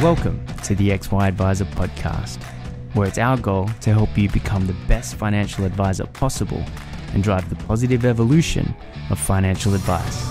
Welcome to the XY Advisor podcast, where it's our goal to help you become the best financial advisor possible and drive the positive evolution of financial advice.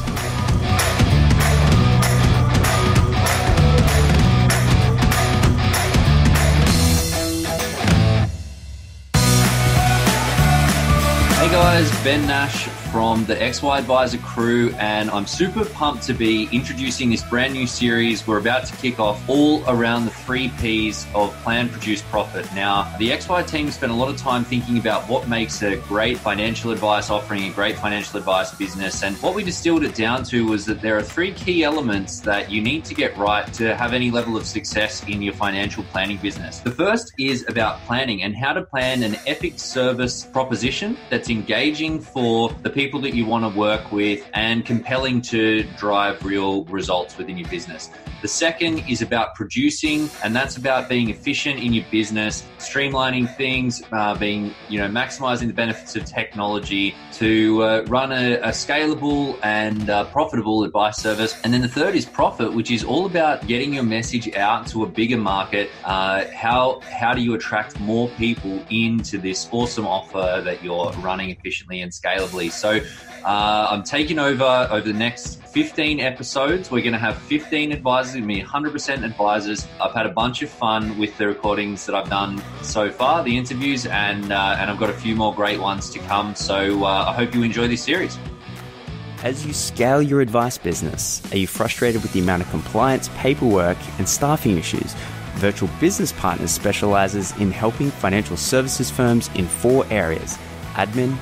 Hey guys, Ben Nash from the XY Advisor crew, and I'm super pumped to be introducing this brand new series we're about to kick off all around the 3 P's of plan, produce, profit. Now, the XY team spent a lot of time thinking about what makes a great financial advice offering, a great financial advice business, and what we distilled it down to was that there are 3 key elements that you need to get right to have any level of success in your financial planning business. The first is about planning and how to plan an epic service proposition that's engaging for the people that you want to work with and compelling to drive real results within your business. The second is about producing, and that's about being efficient in your business, streamlining things, maximizing the benefits of technology to run a scalable and profitable advice service. And then the third is profit, which is all about getting your message out to a bigger market. How do you attract more people into this awesome offer that you're running efficiently and scalably? So I'm taking over the next 15 episodes. We're going to have 15 advisors, going to be 100% advisors. I've had a bunch of fun with the recordings that I've done so far, the interviews, and I've got a few more great ones to come. So I hope you enjoy this series. As you scale your advice business, are you frustrated with the amount of compliance, paperwork, and staffing issues? Virtual Business Partners specializes in helping financial services firms in 4 areas: admin,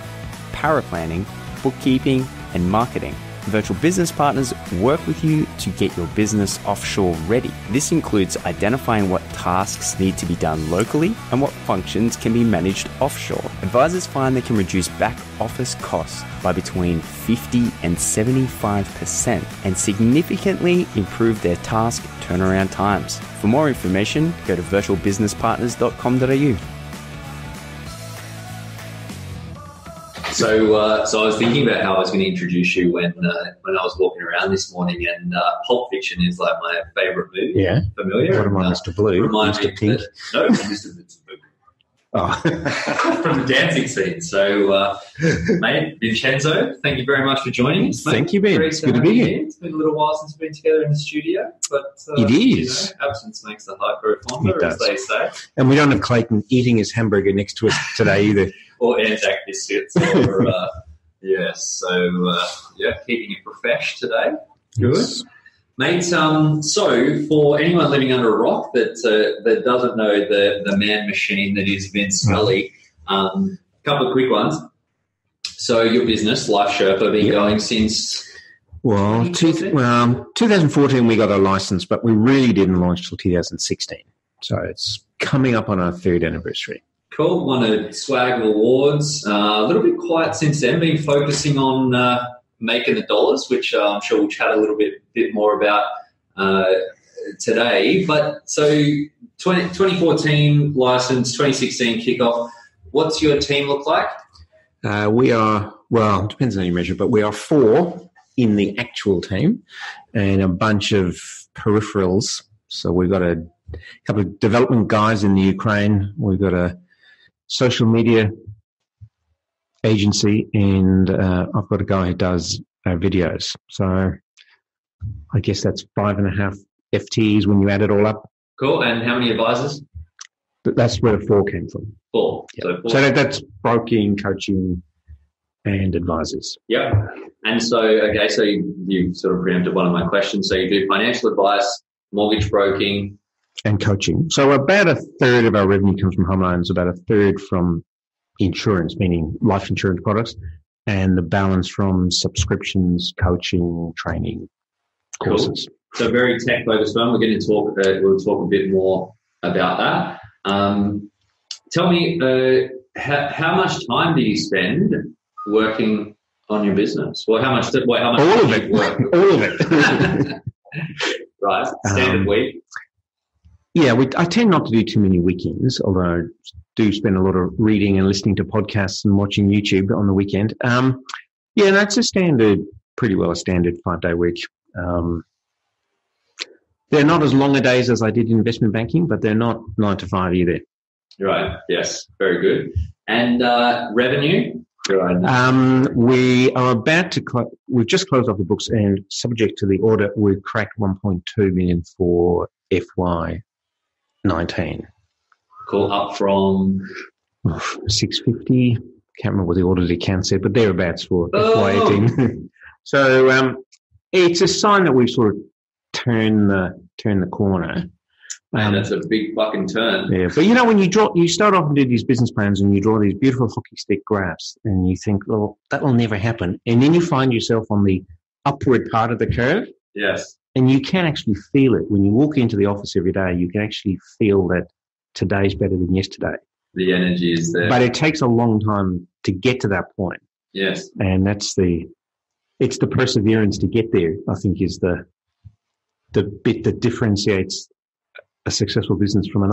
paraplanning, bookkeeping, and marketing. Virtual Business Partners work with you to get your business offshore ready. This includes identifying what tasks need to be done locally and what functions can be managed offshore. Advisors find they can reduce back office costs by between 50 and 75% and significantly improve their task turnaround times. For more information, go to virtualbusinesspartners.com.au. So I was thinking about how I was going to introduce you when I was walking around this morning, and Pulp Fiction is like my favourite movie. Yeah, familiar. What am I, Mister Blue? Mister Pink? No, Mister Blue. Oh, from the dancing scene. So, mate, Vincenzo, thank you very much for joining us. Mate. Thank you, Ben. It's good to be here. It's been a little while since we've been together in the studio, but it is. You know, absence makes the heart grow fonder, as they say. And we don't have Clayton eating his hamburger next to us today either. Or Anzac biscuits, or keeping it profesh today. Good, yes. Mate. So for anyone living under a rock that doesn't know the man machine that is Vince Scully, a couple of quick ones. So your business, Life Sherpa, been going since. Well, 2014 we got our license, but we really didn't launch till 2016. So it's coming up on our 3rd anniversary. Cool. Won a swag of awards. A little bit quiet since then. Been focusing on making the dollars, which I'm sure we'll chat a little bit more about today. But so 2014 license, 2016 kickoff. What's your team look like? We are, well, it depends on how you measure, but we are 4 in the actual team and a bunch of peripherals. So we've got a couple of development guys in the Ukraine. We've got a social media agency, and I've got a guy who does videos. So I guess that's 5.5 FTEs when you add it all up. Cool. And how many advisors? That's where 4 came from. 4. Yep. So that's broking, coaching, and advisors. Yep. And so, okay, so you sort of preempted one of my questions. So you do financial advice, mortgage broking, and coaching. So about 1/3 of our revenue comes from home loans, about 1/3 from insurance, meaning life insurance products, and the balance from subscriptions, coaching, training, courses. Cool. So very tech-focused one. We're going to talk a bit more about that. Tell me, how much time do you spend working on your business? Well, how much all of it. Work? All of it. Right. Standard week. Yeah, I tend not to do too many weekends, although I do spend a lot of reading and listening to podcasts and watching YouTube on the weekend. That's a standard, pretty well a standard 5-day week. They're not as long a days as I did in investment banking, but they're not 9 to 5 either. Right. Yes. Very good. And revenue? Right. We are about to we've just closed off the books, and subject to the audit, we've cracked 1.2 million for FY19. Cool. Up from 650. Can't remember what the audit account said, but thereabouts for FY18. So it's a sign that we've sort of turned the corner. Man, that's a big fucking turn. Yeah, but you know, when you start off and do these business plans and you draw these beautiful hockey stick graphs and you think, well, that will never happen. And then you find yourself on the upward part of the curve. Yes. And you can actually feel it. When you walk into the office every day, you can actually feel that today's better than yesterday. The energy is there. But it takes a long time to get to that point. Yes. And it's the perseverance to get there, I think, is the bit that differentiates a successful business from a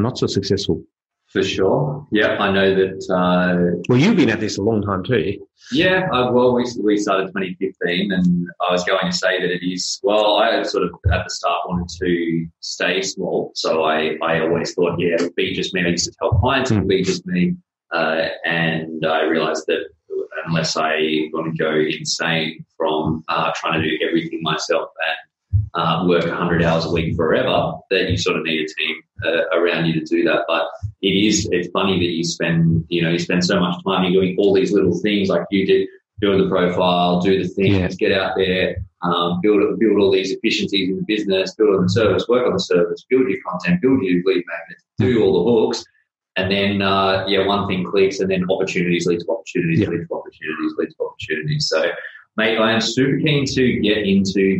not so successful. For sure. Yeah, I know that. Well, you've been at this a long time too. Yeah, we started 2015, and I was going to say that it is. Well, I sort of at the start wanted to stay small, so I always thought, yeah, be just me. I used to tell clients it'd be just me, and I realised that unless I want to go insane from trying to do everything myself and work 100 hours a week forever, that you sort of need a team around you to do that. But it's funny that you spend so much time doing all these little things like you did, doing the profile, do the things, get out there, build all these efficiencies in the business, build on the service, work on the service, build your content, build your lead magnets, do all the hooks. And then, one thing clicks, and then opportunities lead to opportunities, lead to opportunities, lead to opportunities. So, mate, I am super keen to get into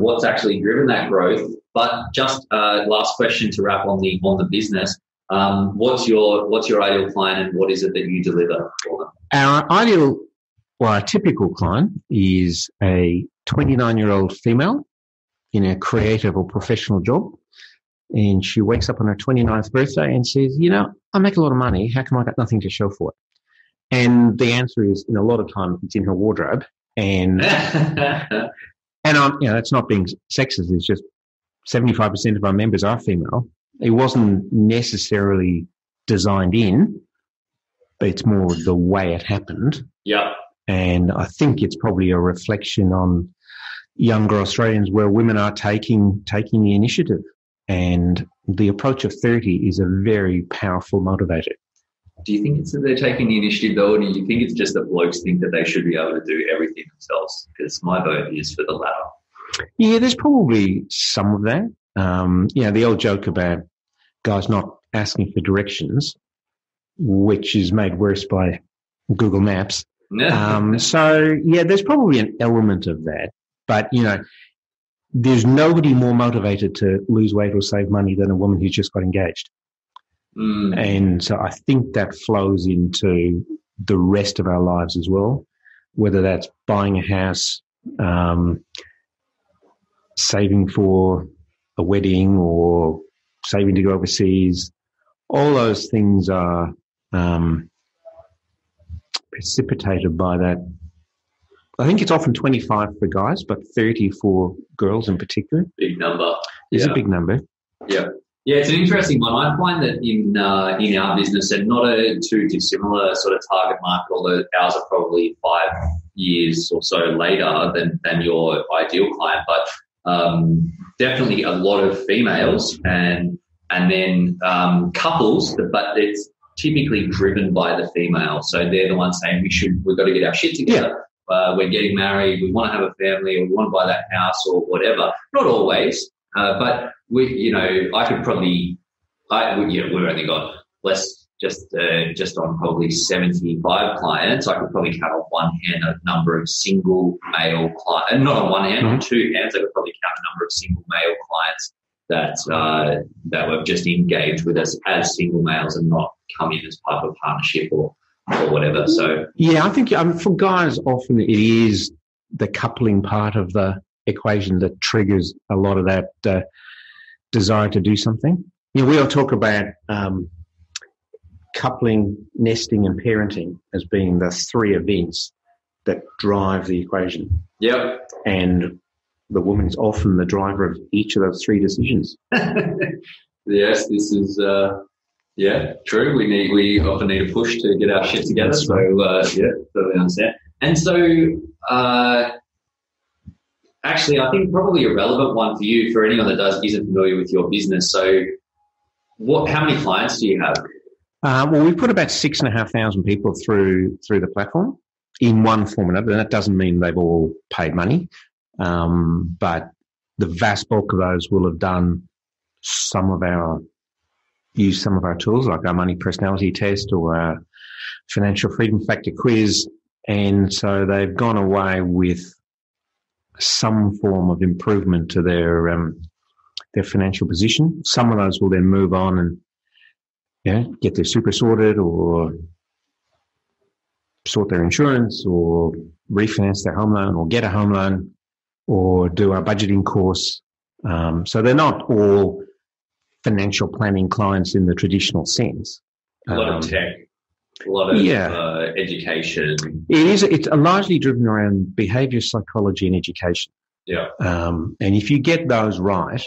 what's actually driven that growth. But just last question to wrap on the business. What's your ideal client, and what is it that you deliver for them? Our typical client is a 29-year-old female in a creative or professional job, and she wakes up on her 29th birthday and says, you know, I make a lot of money. How come I got nothing to show for it? And the answer is, in a lot of times, it's in her wardrobe. And that's not being sexist. It's just 75% of our members are female. It wasn't necessarily designed in, but it's more the way it happened. Yeah. And I think it's probably a reflection on younger Australians, where women are taking the initiative. And the approach of 30 is a very powerful motivator. Do you think it's that they're taking the initiative, though, or do you think it's just that blokes think that they should be able to do everything themselves? Because my vote is for the latter. Yeah, there's probably some of that. The old joke about guys not asking for directions, which is made worse by Google Maps. There's probably an element of that. But, you know, there's nobody more motivated to lose weight or save money than a woman who's just got engaged. Mm. And so I think that flows into the rest of our lives as well, whether that's buying a house, saving for a wedding, or saving to go overseas. All those things are precipitated by that. I think it's often 25 for guys, but 30 for girls in particular. Big number. It's a big number. Yeah. Yeah, it's an interesting one. I find that in our business, and not a too dissimilar sort of target market, although ours are probably 5 years or so later than your ideal client, but definitely a lot of females and then couples, but it's typically driven by the female. So they're the ones saying we've got to get our shit together. Yeah. We're getting married, we want to have a family, or we want to buy that house or whatever. Not always. But we've only got less, just on probably 75 clients. I could probably count on one hand a number of single male clients, and not on one hand, on two hands, I could probably count a number of single male clients that were just engaged with us as single males and not come in as part of a partnership or whatever. So yeah, I think for guys often it is the coupling part of the equation that triggers a lot of that desire to do something. You know, we all talk about coupling, nesting and parenting as being the three events that drive the equation. Yep. And the woman is often the driver of each of those three decisions. Yes, this is, yeah, true. We often need a push to get our shit together. So, yeah, totally understand. And so, actually, I think probably a relevant one for you, for anyone that isn't familiar with your business. So, how many clients do you have? Well, we put about 6,500 people through the platform in one form or another. And that doesn't mean they've all paid money, but the vast bulk of those will have done used some of our tools, like our money personality test or our financial freedom factor quiz. And so they've gone away with some form of improvement to their financial position. Some of those will then move on and get their super sorted or sort their insurance or refinance their home loan or get a home loan or do our budgeting course. So they're not all financial planning clients in the traditional sense. A lot of tech, a lot of education. It's largely driven around behaviour psychology and education. Yeah. And if you get those right,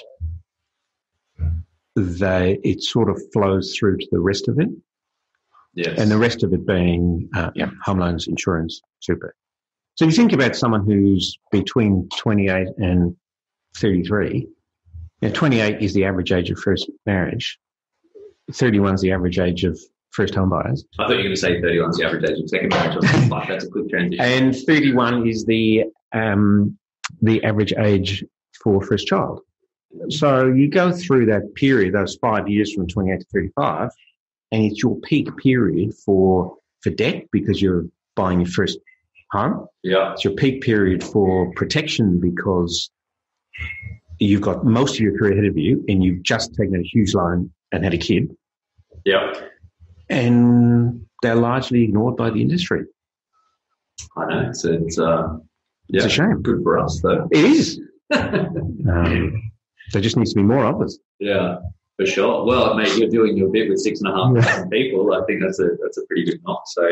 it sort of flows through to the rest of it. Yes. And the rest of it being home loans, insurance, super. So if you think about someone who's between 28 and 33, 28 is the average age of first marriage. 31 is the average age of first home buyers. I thought you were going to say 31 is the average age of second marriage. Or something like that's a quick transition. And 31 is the average age for first child. So you go through that period, those 5 years from 28 to 35, and it's your peak period for debt because you're buying your first home. Yeah. It's your peak period for protection because you've got most of your career ahead of you and you've just taken a huge loan and had a kid. Yeah. And they're largely ignored by the industry. I know. It's a shame. Good for us, though. It is. There just needs to be more of us. Yeah, for sure. Well, mate, you're doing your bit with 6,500 people. I think that's a pretty good knock. So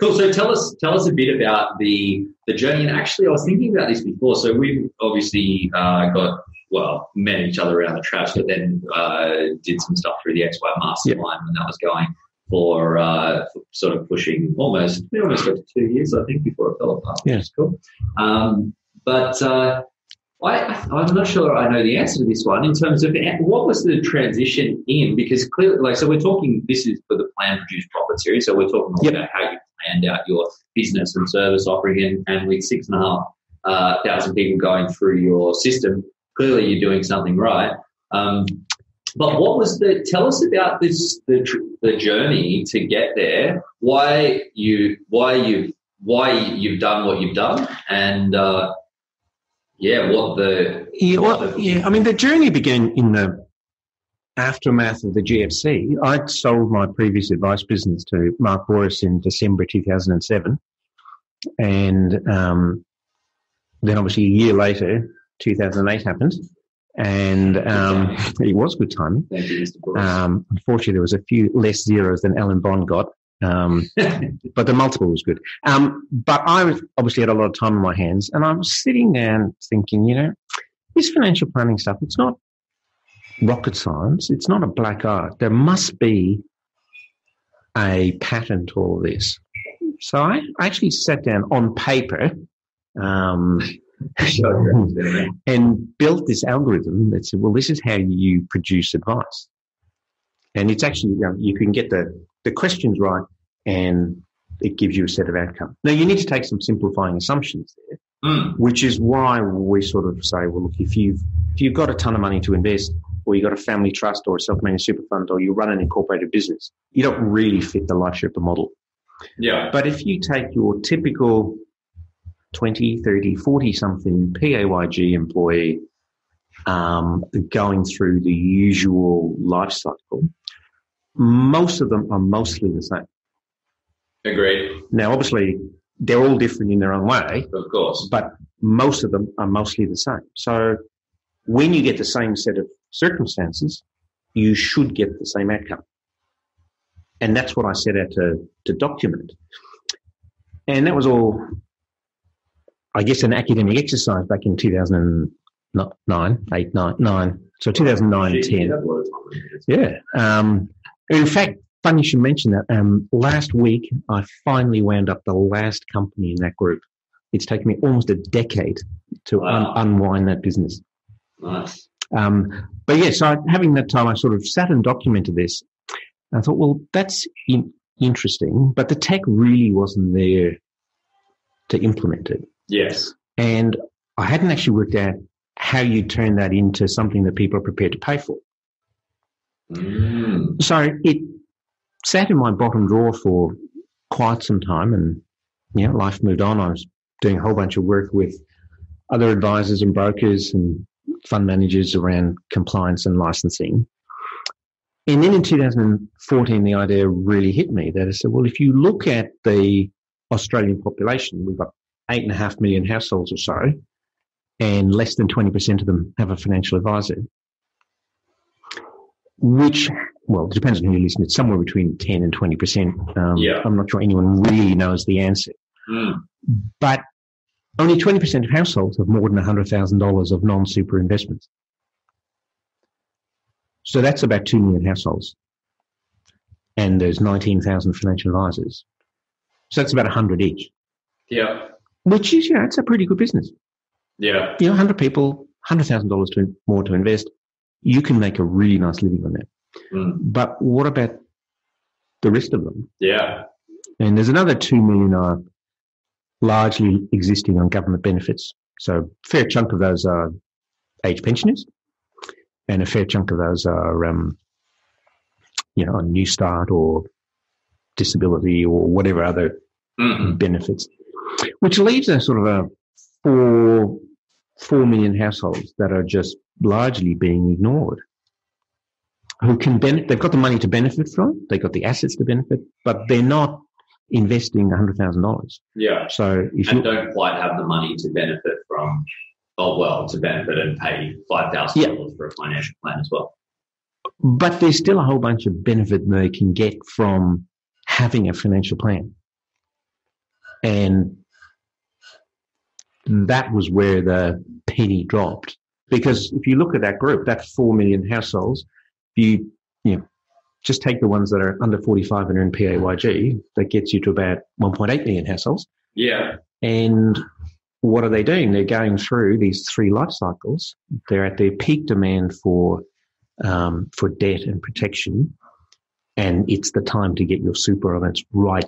cool. So tell us a bit about the journey. And actually, I was thinking about this before. So we've obviously met each other around the traps, but then did some stuff through the XY Mastermind when that was going for sort of pushing almost up to 2 years, I think, before it fell apart. Yeah, which is cool. I'm not sure I know the answer to this one in terms of what was the transition in, because clearly, so we're talking, this is for the Plan, Produce, Profit series, so we're talking about how you planned out your business and service offering and with 6,500 people going through your system, clearly you're doing something right. But what was tell us about this, the journey to get there, why you've done what you've done and, I mean, the journey began in the aftermath of the GFC. I'd sold my previous advice business to Mark Boris in December 2007. And then obviously a year later, 2008 happened. And it was good timing. Thank you, Mr. Boris. Unfortunately, there was a few less zeros than Alan Bond got. But the multiple was good. But I obviously had a lot of time on my hands and I was sitting down thinking, this financial planning stuff, it's not rocket science. It's not a black art. There must be a pattern to all this. So I actually sat down on paper and built this algorithm that said, well, this is how you produce advice. And it's actually, you can get the questions right and it gives you a set of outcomes. Now, you need to take some simplifying assumptions there, which is why we sort of say, well, look, if you've got a ton of money to invest or you've got a family trust or a self-managed super fund or you run an incorporated business, you don't really fit the Life Sherpa model. Yeah. But if you take your typical 20, 30, 40-something PAYG employee going through the usual life cycle, most of them are mostly the same. Agreed. Now, obviously, they're all different in their own way. Of course. But most of them are mostly the same. So when you get the same set of circumstances, you should get the same outcome. And that's what I set out to document. And that was all, I guess, an academic exercise back in 2000, nine. So 2009, 10. Yeah. In fact, funny you should mention that. Last week, I finally wound up the last company in that group. It's taken me almost a decade to unwind that business. Nice. But yes, yeah, so having that time, I sort of sat and documented this. I thought, well, that's interesting, but the tech really wasn't there to implement it. Yes. And I hadn't actually worked out how you turn that into something that people are prepared to pay for. Mm. So it sat in my bottom drawer for quite some time, and life moved on. I was doing a whole bunch of work with other advisors and brokers and fund managers around compliance and licensing. And then in 2014, the idea really hit me that I said, well, if you look at the Australian population, we've got 8.5 million households or so, and less than 20% of them have a financial advisor, which, well, it depends on who you listen to. It's somewhere between 10 and 20%. I'm not sure anyone really knows the answer. Mm. But only 20% of households have more than $100,000 of non-super investments. So that's about 2 million households. And there's 19,000 financial advisors. So that's about 100 each. Yeah. Which is, it's a pretty good business. Yeah. 100 people, $100,000 more to invest. You can make a really nice living on that. Mm. But what about the rest of them? Yeah. And there's another 2 million are largely existing on government benefits. So a fair chunk of those are age pensioners. And a fair chunk of those are, on New Start or disability or whatever other benefits, which leaves a sort of a 4 million households that are just largely being ignored. Who can benefit? They've got the money to benefit from. They've got the assets to benefit, but they're not investing $100,000. Yeah. So if you don't quite have the money to benefit from. To benefit and pay $5,000 for a financial plan as well. But there's still a whole bunch of benefit they can get from having a financial plan. And that was where the penny dropped. Because if you look at that group, that 4 million households, if you just take the ones that are under 45 and are in PAYG, that gets you to about 1.8 million households. Yeah. And what are they doing? They're going through these three life cycles. They're at their peak demand for debt and protection, and it's the time to get your super on its right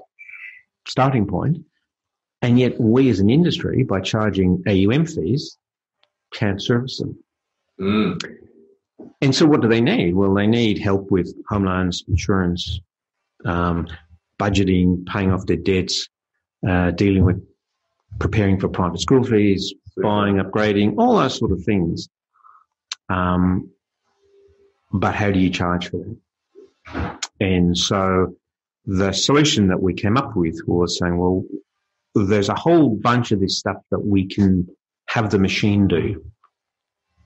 starting point. And yet we as an industry, by charging AUM fees, can't service them. Mm. And so what do they need? Well, they need help with home loans, insurance, budgeting, paying off their debts, dealing with preparing for private school fees, buying, upgrading, all those sort of things. But how do you charge for that? And so the solution that we came up with was saying, well, there's a whole bunch of this stuff that we can have the machine do.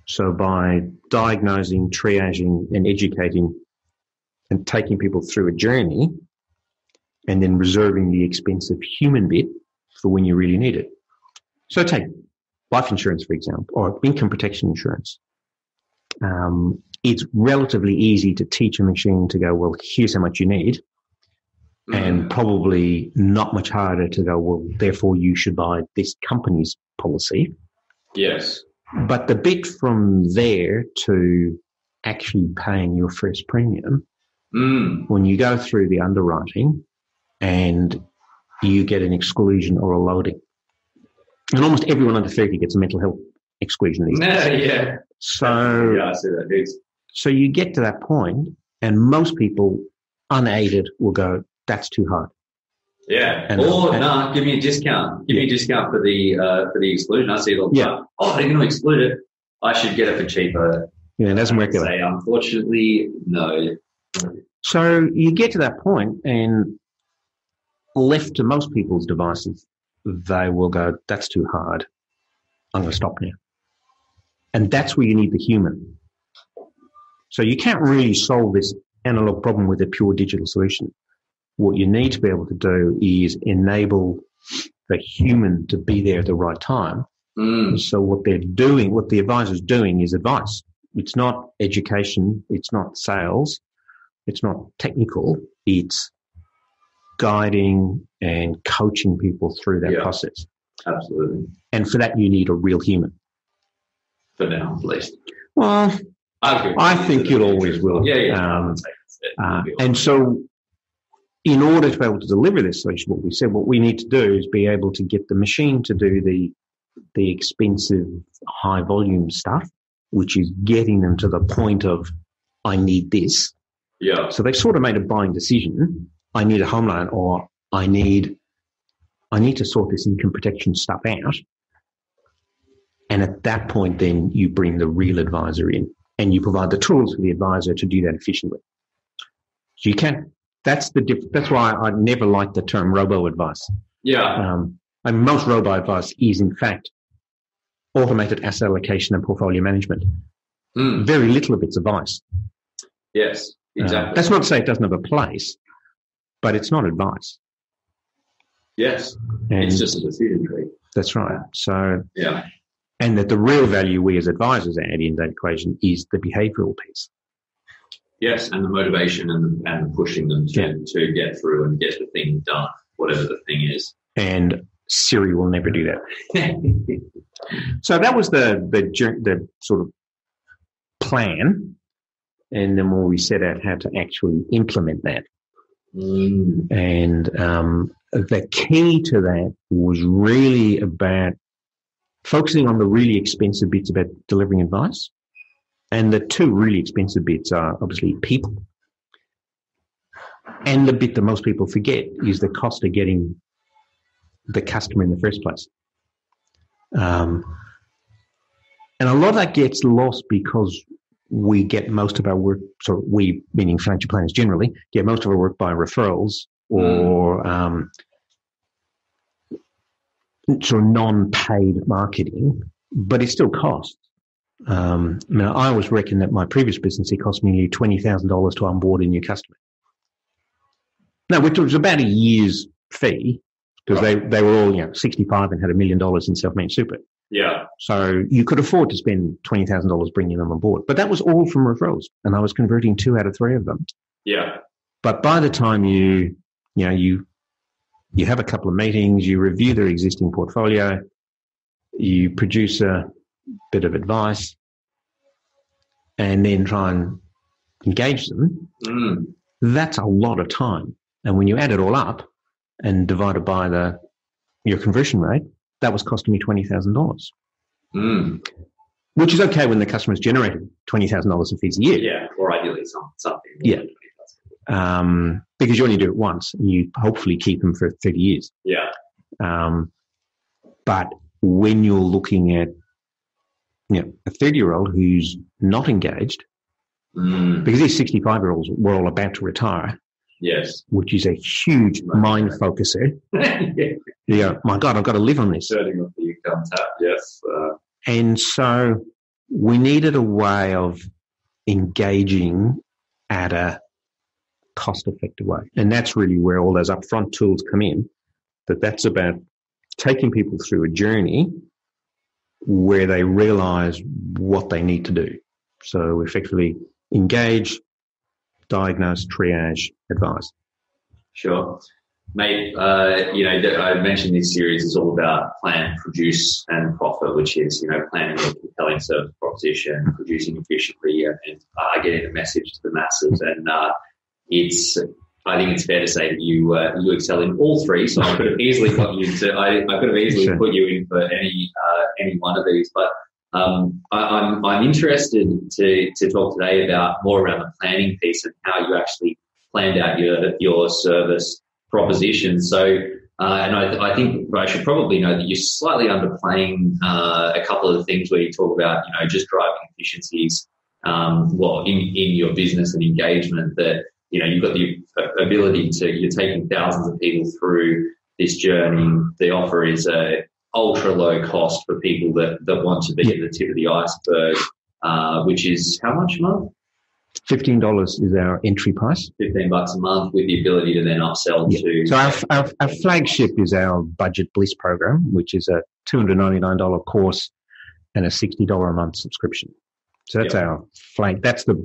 So by diagnosing, triaging, and educating and taking people through a journey and then reserving the expensive human bit for when you really need it. So take life insurance, for example, or income protection insurance. It's relatively easy to teach a machine to go, well, here's how much you need, and probably not much harder to go, well, therefore you should buy this company's policy. Yes. But the bit from there to actually paying your first premium, when you go through the underwriting and you get an exclusion or a loading. And almost everyone under 30 gets a mental health exclusion these days. Yeah. So I see that, dudes. So you get to that point, and most people, unaided, will go, that's too hard. Yeah. And give me a discount. Give me a discount for the exclusion. I see it all the time. Oh, they're going to exclude it. I should get it for cheaper. Yeah, it doesn't work out. Unfortunately, no. So you get to that point, and left to most people's devices, they will go, that's too hard. I'm going to stop now. And that's where you need the human. So you can't really solve this analog problem with a pure digital solution. What you need to be able to do is enable the human to be there at the right time So what they're doing, what the advisor's doing is advice. It's not education. It's not sales. It's not technical. It's guiding and coaching people through that process. Absolutely. And for that, you need a real human. For now, at least. Well, I think it always will. Yeah. And so in order to be able to deliver this solution, what we said, what we need to do is be able to get the machine to do the expensive, high-volume stuff, which is getting them to the point of, I need this. Yeah. So they've sort of made a buying decision. I need a home loan, or I need to sort this income protection stuff out. And at that point, then you bring the real advisor in and you provide the tools for the advisor to do that efficiently. So you can't, that's why I never liked the term robo-advice. Yeah. And most robo-advice is, in fact, automated asset allocation and portfolio management. Very little of it's advice. Yes, exactly. That's not to say it doesn't have a place, but it's not advice. Yes, and it's just a decision tree. That's right. So, yeah. And that the real value we as advisors add in that equation is the behavioural piece. Yes, and the motivation and pushing them to get through and get the thing done, whatever the thing is. And Siri will never do that. So that was the sort of plan, and then we set out how to actually implement that. And the key to that was really about focusing on the really expensive bits about delivering advice. And the two really expensive bits are obviously people. And the bit that most people forget is the cost of getting the customer in the first place. And a lot of that gets lost because we get most of our work, so we, meaning financial planners generally, get most of our work by referrals or sort of non-paid marketing, but it still costs. I always reckon that my previous business, it cost me nearly $20,000 to onboard a new customer. Now, which was about a year's fee, because they were all 65 and had $1 million in self-managed super. Yeah. So you could afford to spend $20,000 bringing them on board. But that was all from referrals, and I was converting 2 out of 3 of them. Yeah. But by the time you have a couple of meetings, you review their existing portfolio, you produce a bit of advice, and then try and engage them, that's a lot of time. And when you add it all up and divide it by your conversion rate, that was costing me $20,000, which is okay when the customer's generated $20,000 in fees a year. Yeah, or ideally something. Yeah, because you only do it once and you hopefully keep them for 30 years. Yeah. But when you're looking at a 30-year-old who's not engaged, because these 65-year-olds were all about to retire. Yes. Which is a huge mind focuser. My God, I've got to live on this. Turning off the income tap, yes. And so we needed a way of engaging at a cost-effective way. And that's really where all those upfront tools come in, that's about taking people through a journey where they realize what they need to do. So effectively engage, diagnose, triage, advise. Sure. Mate, I mentioned this series is all about plan, produce, and profit, which is, planning a compelling service proposition, producing efficiently, and getting the message to the masses. And I think it's fair to say that you excel in all three. So I could have easily put you in for any one of these, but I'm interested to talk today about more around the planning piece and how you actually planned out your service proposition. So, I think I should probably know that you're slightly underplaying a couple of the things where you talk about, just driving efficiencies, in your business and engagement. That you've got the ability to, you're taking thousands of people through this journey. The offer is ultra low cost for people that want to be at the tip of the iceberg, which is how much a month? $15 is our entry price. $15 a month with the ability to then upsell to... So our flagship is our Budget Bliss program, which is a $299 course and a $60 a month subscription. So that's our flank. That's the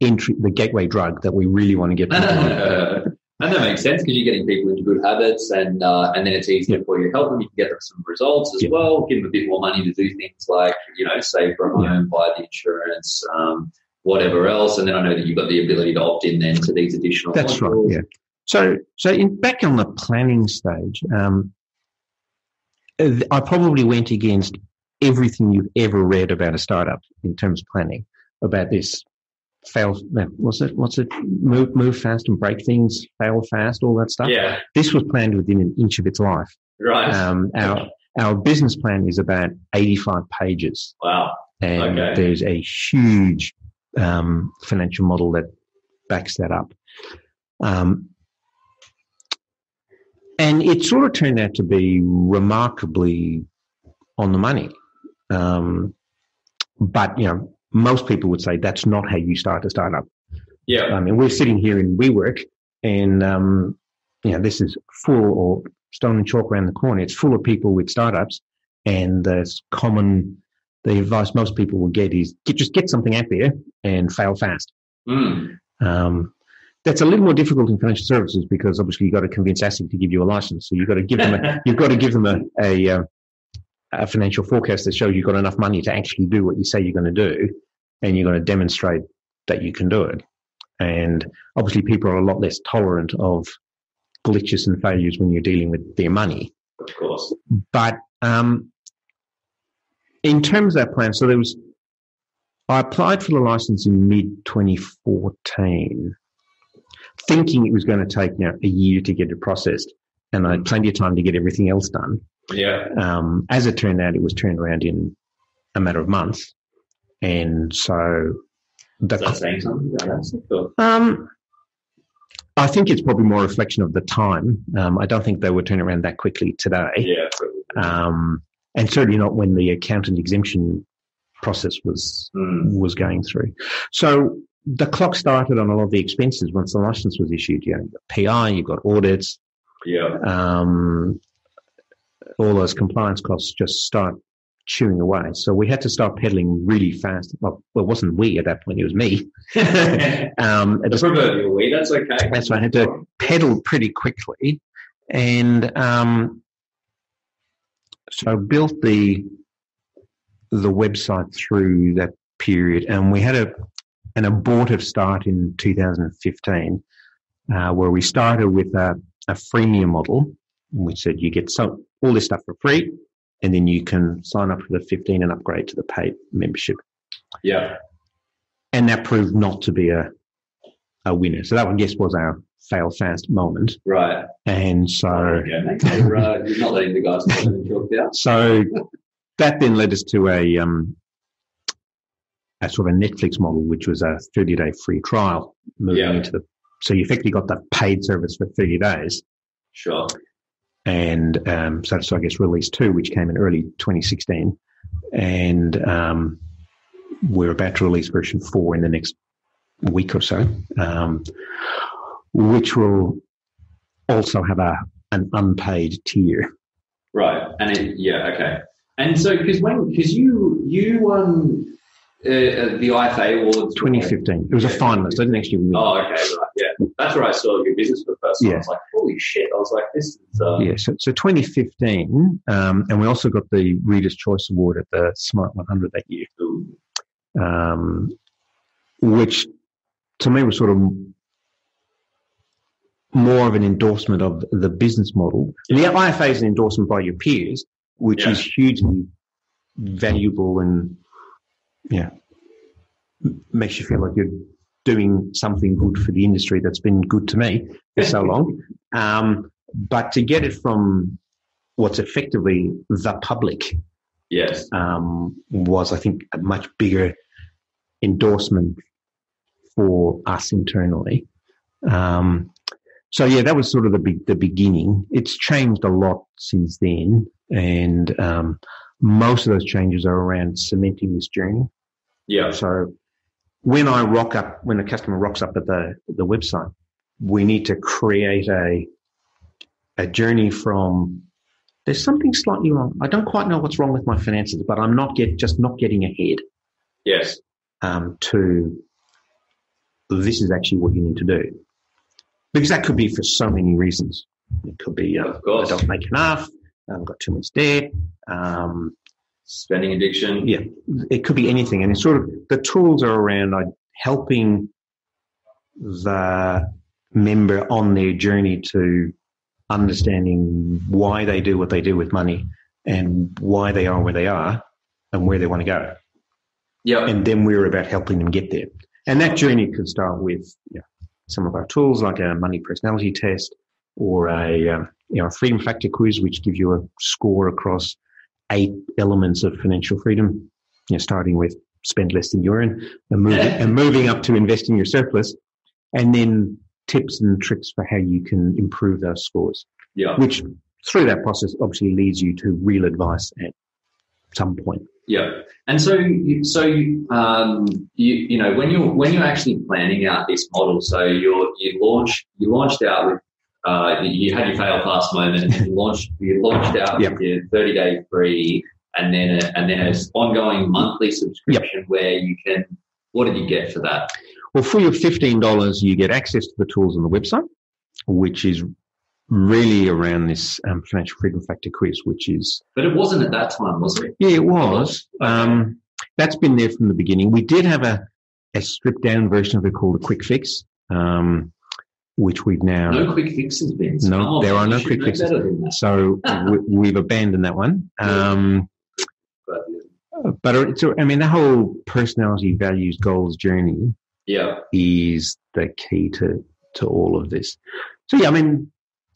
entry, the gateway drug that we really want to get to. And that makes sense because you're getting people into good habits, and then it's easier for you to help them. You can get them some results as well, give them a bit more money to do things like, you know, save for a home, buy the insurance, whatever else. And then I know that you've got the ability to opt in then to these additional. That's modules. Right. Yeah. So back on the planning stage, I probably went against everything you've ever read about a startup in terms of planning, about this. Fail, what's it? Move fast and break things, fail fast, all that stuff. Yeah. This was planned within an inch of its life. Right. Our business plan is about 85 pages. Wow. And there's a huge financial model that backs that up. And it sort of turned out to be remarkably on the money. But, you know, most people would say that's not how you start a startup. Yeah. I mean, we're sitting here in WeWork and, you know, this is full or stone and chalk around the corner. It's full of people with startups, and the advice most people will get is just get something out there and fail fast. Mm. That's a little more difficult in financial services because obviously you've got to convince ASIC to give you a license. So you've got to give them a financial forecast that shows you've got enough money to actually do what you say you're going to do, and you're going to demonstrate that you can do it. And obviously people are a lot less tolerant of glitches and failures when you're dealing with their money. Of course. But in terms of that plan, so I applied for the license in mid-2014 thinking it was going to take, you know, a year to get it processed, and I had plenty of time to get everything else done. Yeah. As it turned out, it was turned around in a matter of months, and so that's saying something about that. I think it's probably more a reflection of the time. I don't think they would turn around that quickly today. Yeah. And certainly not when the accountant exemption process was going through. So the clock started on a lot of the expenses once the license was issued. You know, you've got PI, you've got audits. Yeah. All those compliance costs just start chewing away. So we had to start pedaling really fast. Well, it wasn't we at that point. It was me. Proverbial we, that's okay. That's why I had to pedal pretty quickly. And so I built the website through that period. And we had an abortive start in 2015 where we started with a freemium model, which said you get all this stuff for free, and then you can sign up for the 15 and upgrade to the paid membership. Yeah. And that proved not to be a winner. So that one, I guess, was our fail fast moment. Right. And so... Okay, right. You're not letting the guys know that you're talking about. So that then led us to a sort of a Netflix model, which was a 30-day free trial moving into the... So you effectively got the paid service for 30 days. Sure. And so I guess release 2, which came in early 2016, and we're about to release version 4 in the next week or so, which will also have an unpaid tier. Right, and and so because you won the IFA Awards 2015, it was a finalist. I didn't actually win. Oh, okay, right. Yeah, that's where I saw your business for the first time. Yeah. I was like, holy shit. I was like, this is... So 2015, and we also got the Reader's Choice Award at the Smart 100 that year, which to me was sort of more of an endorsement of the business model. Yeah. The IFA is an endorsement by your peers, which is hugely valuable and, yeah, makes you feel like you're doing something good for the industry that's been good to me for so long. But to get it from what's effectively the public was, I think, a much bigger endorsement for us internally. That was sort of the beginning. It's changed a lot since then, and most of those changes are around cementing this journey. Yeah. So when I rock up, when a customer rocks up at the website, we need to create a journey from there's something slightly wrong. I don't quite know what's wrong with my finances, but I'm not getting ahead. Yes. To this is actually what you need to do. Because that could be for so many reasons. It could be I don't make enough, I've got too much debt. Spending addiction. Yeah, it could be anything. And it's sort of the tools are around helping the member on their journey to understanding why they do what they do with money and why they are where they are and where they want to go. Yeah. And then we're about helping them get there. And that journey could start with some of our tools like a money personality test or a freedom factor quiz, which gives you a score across 8 elements of financial freedom, starting with spend less than you earn and moving up to invest in your surplus, and then tips and tricks for how you can improve those scores, which through that process obviously leads you to real advice at some point. Yeah. And so when you're actually planning out this model, so you launched out with you had your fail fast moment and you launched out with your 30-day free and then an ongoing monthly subscription where you can, what did you get for that? Well, for your $15, you get access to the tools on the website, which is really around this financial freedom factor quiz, which is... But it wasn't at that time, was it? Yeah, it was. Okay. That's been there from the beginning. We did have a stripped-down version of it called a quick fix, which we've now... No quick fixes, Vince. No, there are no quick fixes. So we've abandoned that one. But it's, the whole personality, values, goals journey... Yeah, is the key to all of this. So the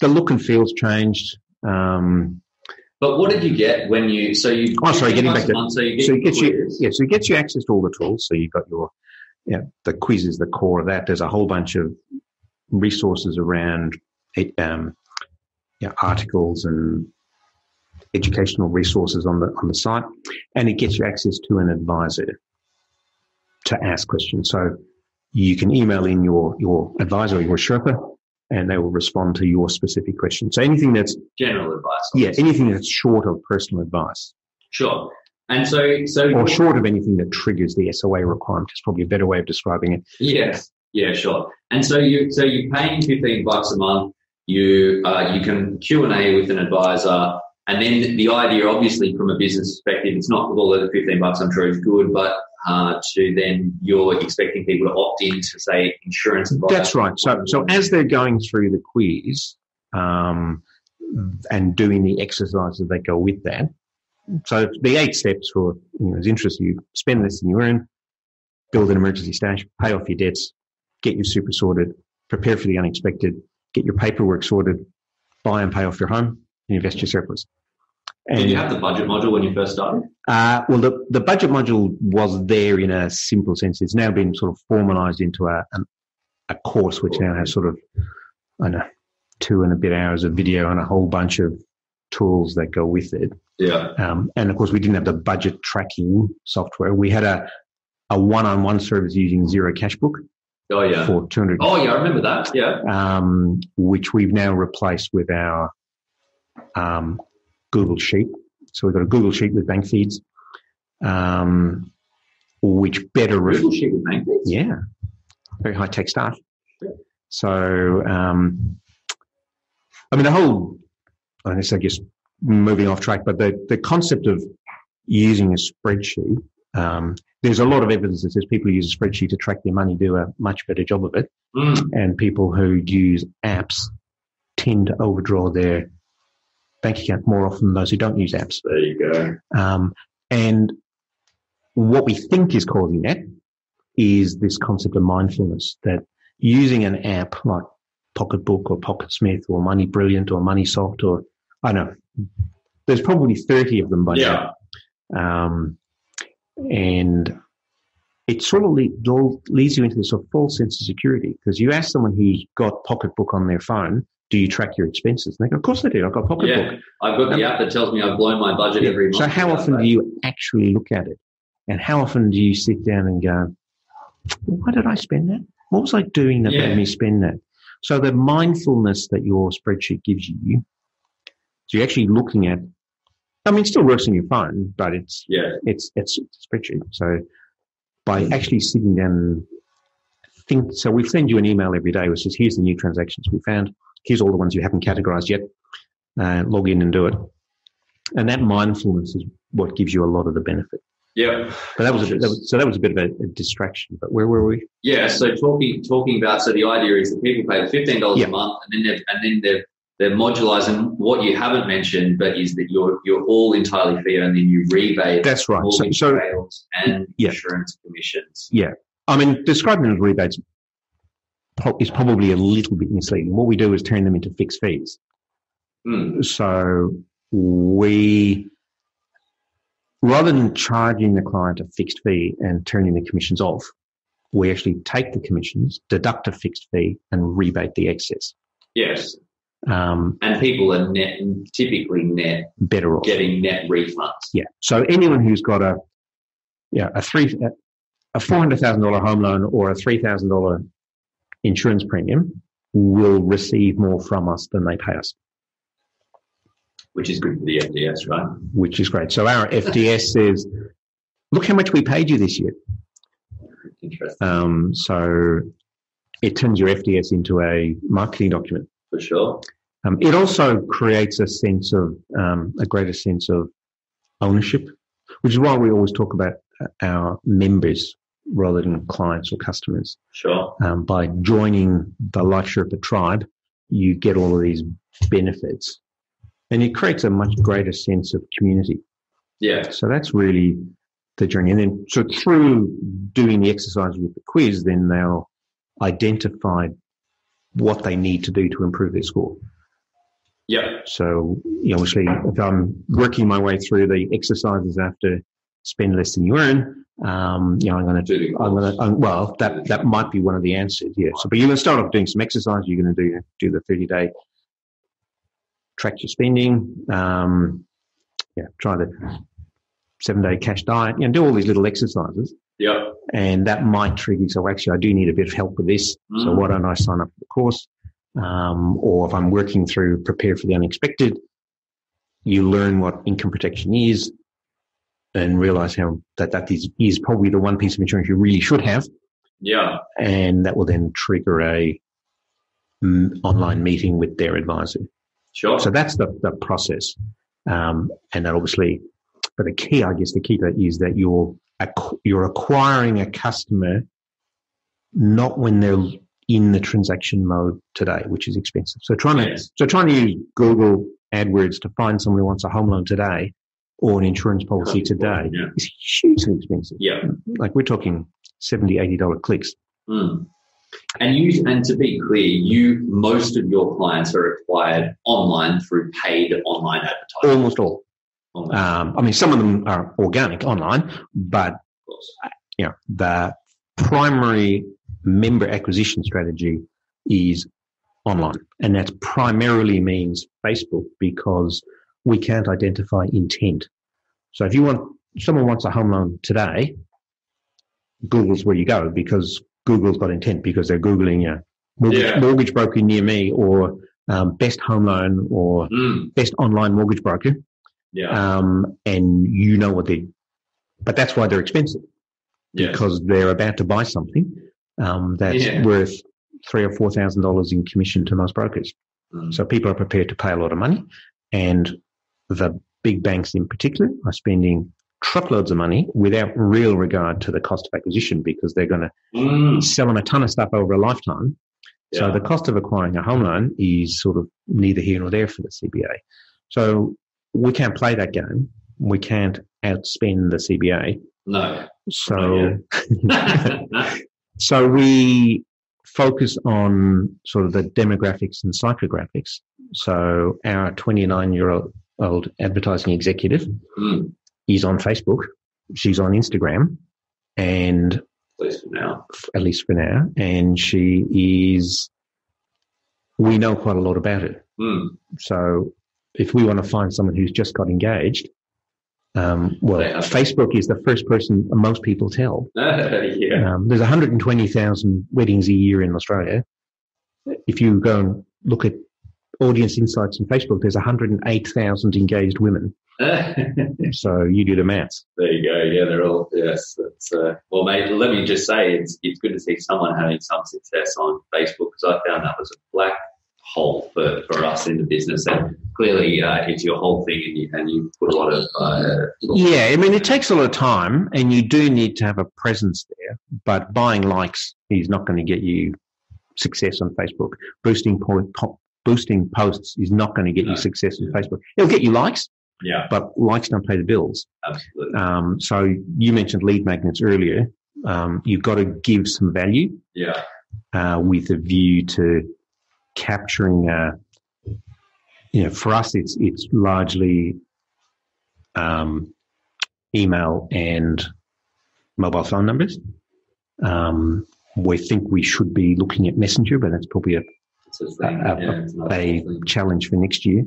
look and feel's changed. But what did you get when you? So you. Oh, sorry, getting back to. So it gets you access to all the tools. So you've got your, the quiz is the core of that. There's a whole bunch of resources around, articles and educational resources on the site, and it gets you access to an advisor to ask questions. So you can email in your advisor or your Sherpa and they will respond to your specific question. So anything that's... General advice. Yeah, anything that's short of personal advice. Sure. And so... Or short of anything that triggers the SOA requirement is probably a better way of describing it. Yes. Yeah, sure. And so you're paying $15 a month. You can Q&A with an advisor. And then the idea, obviously, from a business perspective, it's not with all of the $15, I'm sure, is good, but to then you're expecting people to opt in to, say, insurance advice. That's right. So as they're going through the quiz and doing the exercises that go with that, so the 8 steps for, as interest, you spend less than you earn, build an emergency stash, pay off your debts, get your super sorted, prepare for the unexpected, get your paperwork sorted, buy and pay off your home, and invest your surplus. And did you have the budget module when you first started? Well, the budget module was there in a simple sense. It's now been sort of formalised into a course, which now has sort of, 2 and a bit hours of video and a whole bunch of tools that go with it. Yeah. And, of course, we didn't have the budget tracking software. We had a one-on-one service using Zero Cashbook. Oh, yeah. For $200. Oh, yeah, I remember that, yeah. Which we've now replaced with our... Google Sheet. So we've got a Google Sheet with bank feeds, which better... Google Sheet with bank feeds? Yeah. Very high-tech stuff. Yeah. So, the whole... I guess moving off track, but the concept of using a spreadsheet, there's a lot of evidence that says people who use a spreadsheet to track their money do a much better job of it, and people who use apps tend to overdraw their... bank account more often than those who don't use apps. There you go. And what we think is causing that is this concept of mindfulness, that using an app like Pocketbook or Pocketsmith or Money Brilliant or MoneySoft or there's probably 30 of them by now. And it sort of leads you into this sort of false sense of security, because you ask someone who's got Pocketbook on their phone, do you track your expenses? And they go, of course I do. I've got Pocketbook. Yeah, I've got the app that tells me I've blown my budget every month. So how often do you actually look at it? And how often do you sit down and go, why did I spend that? What was I doing that made me spend that? So the mindfulness that your spreadsheet gives you, so you're actually looking at, I mean, it still works on your phone, but it's a spreadsheet. So by actually sitting down and think, so we send you an email every day which says, here's the new transactions we found, here's all the ones you haven't categorized yet, log in and do it. And that mindfulness is what gives you a lot of the benefit. Yeah, but that was a bit of a distraction. But where were we? Yeah, so talking about, so the idea is that people pay the $15 a month, and then they're modularizing. What you haven't mentioned, but is that you're all entirely fee only, and you rebate. That's right. So sales and insurance commissions. Yeah, I mean, describing as rebates is probably a little bit misleading. What we do is turn them into fixed fees. Mm. So we, rather than charging the client a fixed fee and turning the commissions off, we actually take the commissions, deduct a fixed fee, and rebate the excess. Yes. And people are typically net better off, getting net refunds. Yeah. So anyone who's got a $400,000 home loan or a $3,000 insurance premium will receive more from us than they pay us. Which is good for the FDS, right? Which is great. So our FDS says, look how much we paid you this year. Interesting. So it turns your FDS into a marketing document. For sure. It also creates a sense of, a greater sense of ownership, which is why we always talk about our members rather than clients or customers. Sure. By joining the Life Sherpa tribe, you get all of these benefits. And it creates a much greater sense of community. Yeah. So that's really the journey. And then, so through doing the exercise with the quiz, then they'll identify what they need to do to improve their score. Yeah. So, you know, obviously, if I'm working my way through the exercises after spend less than you earn, you know, that might be one of the answers. Yeah. So, but you're going to start off doing some exercise. You're going to do the 30-day. Track your spending, try the 7-day cash diet, and do all these little exercises. Yeah. And that might trigger you. So actually, I do need a bit of help with this. Mm. So why don't I sign up for the course? Or if I'm working through prepare for the unexpected, you learn what income protection is and realize how that is probably the one piece of insurance you really should have. Yeah. And that will then trigger a online meeting with their advisor. Sure. So that's the process. And that obviously, but the key is that you're acquiring a customer not when they're in the transaction mode today, which is expensive. So trying to use Google AdWords to find someone who wants a home loan today or an insurance policy today is hugely expensive. Yeah. Like we're talking $70, $80 clicks. Mm. And to be clear, most of your clients are acquired online through paid online advertising. Almost all. I mean, some of them are organic online, but you know, the primary member acquisition strategy is online, and that primarily means Facebook because we can't identify intent. So if someone wants a home loan today, Google's where you go because Google's got intent because they're Googling mortgage broker near me or best home loan or best online mortgage broker. Yeah. And you know but that's why they're expensive because they're about to buy something that's worth $3,000 or $4,000 in commission to most brokers. Mm. So people are prepared to pay a lot of money, and the big banks in particular are spending truckloads of money without real regard to the cost of acquisition because they're going to sell them a ton of stuff over a lifetime. Yeah. So the cost of acquiring a home loan is sort of neither here nor there for the CBA. So we can't play that game. We can't outspend the CBA. No. So we focus on sort of the demographics and psychographics. So our 29-year-old advertising executive is on Facebook, she's on Instagram, and at least for now, and we know quite a lot about it. Mm. So if we want to find someone who's just got engaged, Facebook is the first person most people tell. Yeah. There's 120,000 weddings a year in Australia. If you go and look at audience insights on Facebook, there's 108,000 engaged women. So you do the maths. There you go. Yeah, they're all, yes. That's, well, mate, let me just say it's good to see someone having some success on Facebook, because I found that was a black hole for us in the business. And clearly it's your whole thing, and you put a lot of... yeah, I mean, it takes a lot of time, and you do need to have a presence there, but buying likes is not going to get you success on Facebook. Boosting posts is not going to get you success on Facebook. It'll get you likes, but likes don't pay the bills. Absolutely. So you mentioned lead magnets earlier. You've got to give some value with a view to capturing, for us, it's largely email and mobile phone numbers. We think we should be looking at Messenger, but that's probably a challenge for next year.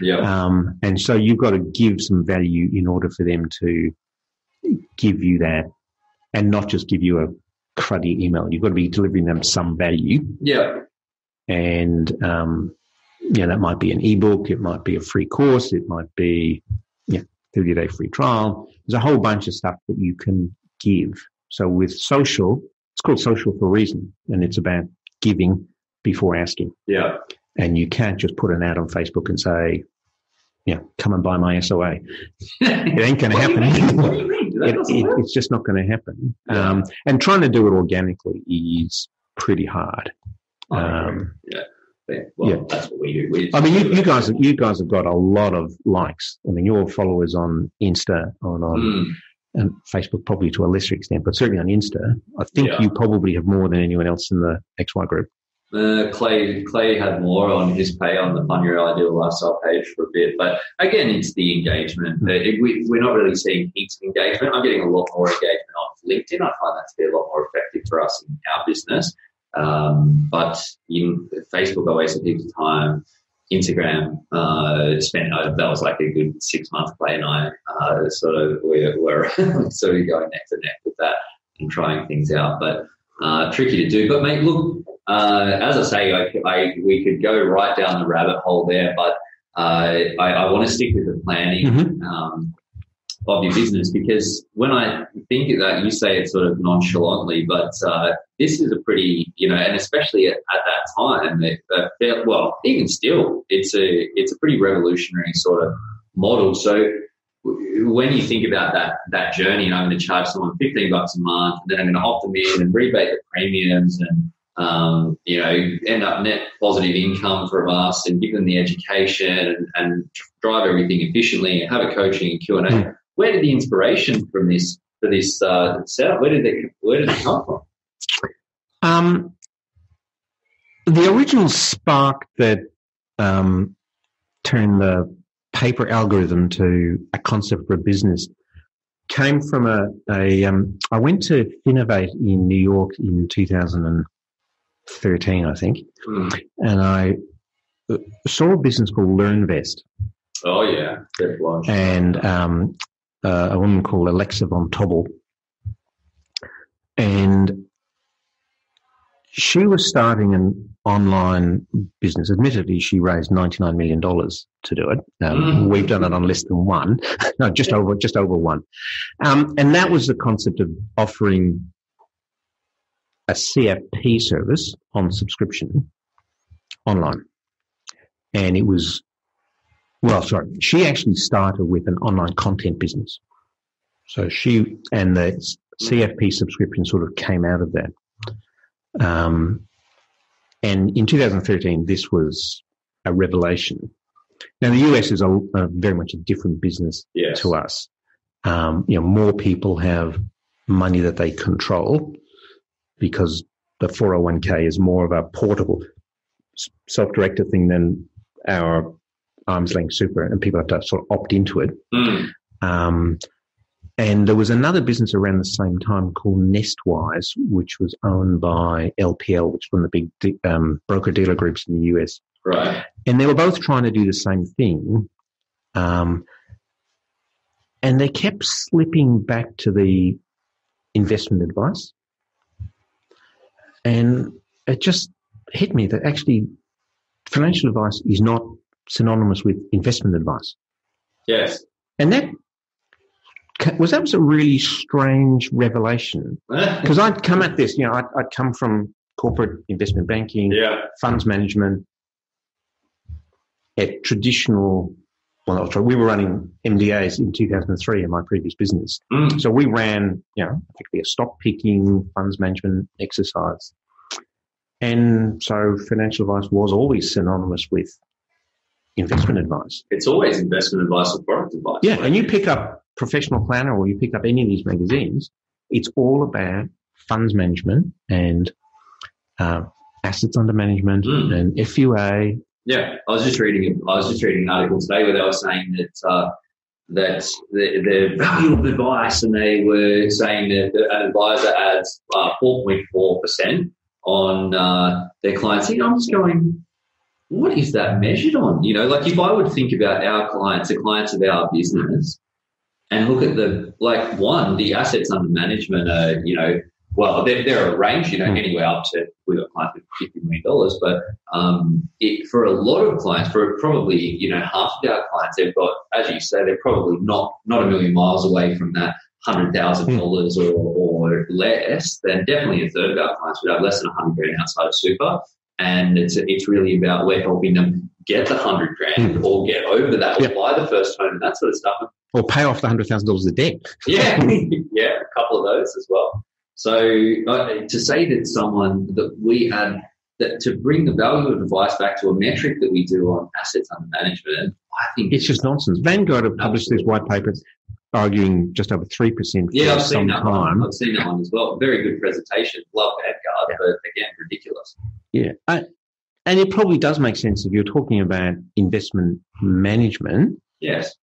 Yeah. And so you've got to give some value in order for them to give you that, and not just give you a cruddy email. You've got to be delivering them some value. Yeah. And that might be an ebook, it might be a free course, it might be 30-day free trial. There's a whole bunch of stuff that you can give. So with social, it's called social for a reason, and it's about giving before asking. Yeah. And you can't just put an ad on Facebook and say, come and buy my SOA. It ain't going to happen. What do you mean? It's just not going to happen. Yeah. And trying to do it organically is pretty hard. That's what we do. You guys have got a lot of likes. I mean, your followers on Insta, and Facebook probably to a lesser extent, but certainly on Insta, I think you probably have more than anyone else in the XY group. Clay had more on his pay on the Fund Your Ideal Lifestyle page for a bit, but again, it's the engagement. We're not really seeing heaps of engagement. I'm getting a lot more engagement on LinkedIn. I find that to be a lot more effective for us in our business. But in Facebook, I wasted heaps of time. Instagram, that was like a good 6 month play, and I sort of we were sort of going neck to neck with that and trying things out, but tricky to do. But mate, look, as I say, we could go right down the rabbit hole there, but I want to stick with the planning of your business, because when I think of that, you say it sort of nonchalantly, but this is a pretty, and especially at that time, even still, it's a pretty revolutionary sort of model. So when you think about that journey, and I'm going to charge someone $15 a month, and then I'm going to opt them in and rebate the premiums, and end up net positive income from us, and give them the education and drive everything efficiently, and have a coaching and Q&A. Mm. Where did the inspiration for this setup? Where did it come from? The original spark that turned the paper algorithm to a concept for a business came from I went to Finovate in New York in 2013, I think, and I saw a business called LearnVest. Oh yeah, and a woman called Alexa von Tobel, and she was starting an online business. Admittedly, she raised $99 million to do it. We've done it on less than one, no, just over one, and that was the concept of offering a CFP service on subscription online. And it was, she actually started with an online content business. So she and the CFP subscription sort of came out of that. And in 2013, this was a revelation. Now, the US is a very much a different business to us. More people have money that they control, because the 401k is more of a portable, self-directed thing than our arm's length super, and people have to sort of opt into it. Mm. And there was another business around the same time called Nestwise, which was owned by LPL, which is one of the big broker-dealer groups in the US. Right. And they were both trying to do the same thing. And they kept slipping back to the investment advice. And it just hit me that actually financial advice is not synonymous with investment advice. Yes. And that was a really strange revelation, because I'd come at this, I'd come from corporate investment banking, funds management, at traditional. Well, we were running MDAs in 2003 in my previous business, so we ran, effectively a stock picking funds management exercise, and so financial advice was always synonymous with investment advice. It's always investment advice or product advice. Yeah, right? And you pick up Professional Planner or you pick up any of these magazines, it's all about funds management and assets under management and FUA. Yeah, I was just reading an article today where they were saying that the value of advice, and they were saying that an advisor adds 4.4% on their clients. I'm just going, what is that measured on? If I would think about our clients, the clients of our business, and look at the assets under management are, they're a range, anywhere up to, we've got clients with $50 million, but for a lot of clients, for probably, half of our clients, they've got, as you say, they're probably not a million miles away from that $100,000 or less. Then definitely a third of our clients would have less than $100,000 outside of super. And it's really about we're helping them get the $100,000 or get over that or buy the first home and that sort of stuff. Or pay off the $100,000 of debt. Yeah, a couple of those as well. So to say that someone that we add, that to bring the value of advice back to a metric that we do on assets under management, I think it's just nonsense. Vanguard have published this white paper arguing just over 3%. Yeah, I've seen that one. I've seen that one as well. Very good presentation. Love Vanguard, but again, ridiculous. Yeah, and it probably does make sense if you're talking about investment management. Yes.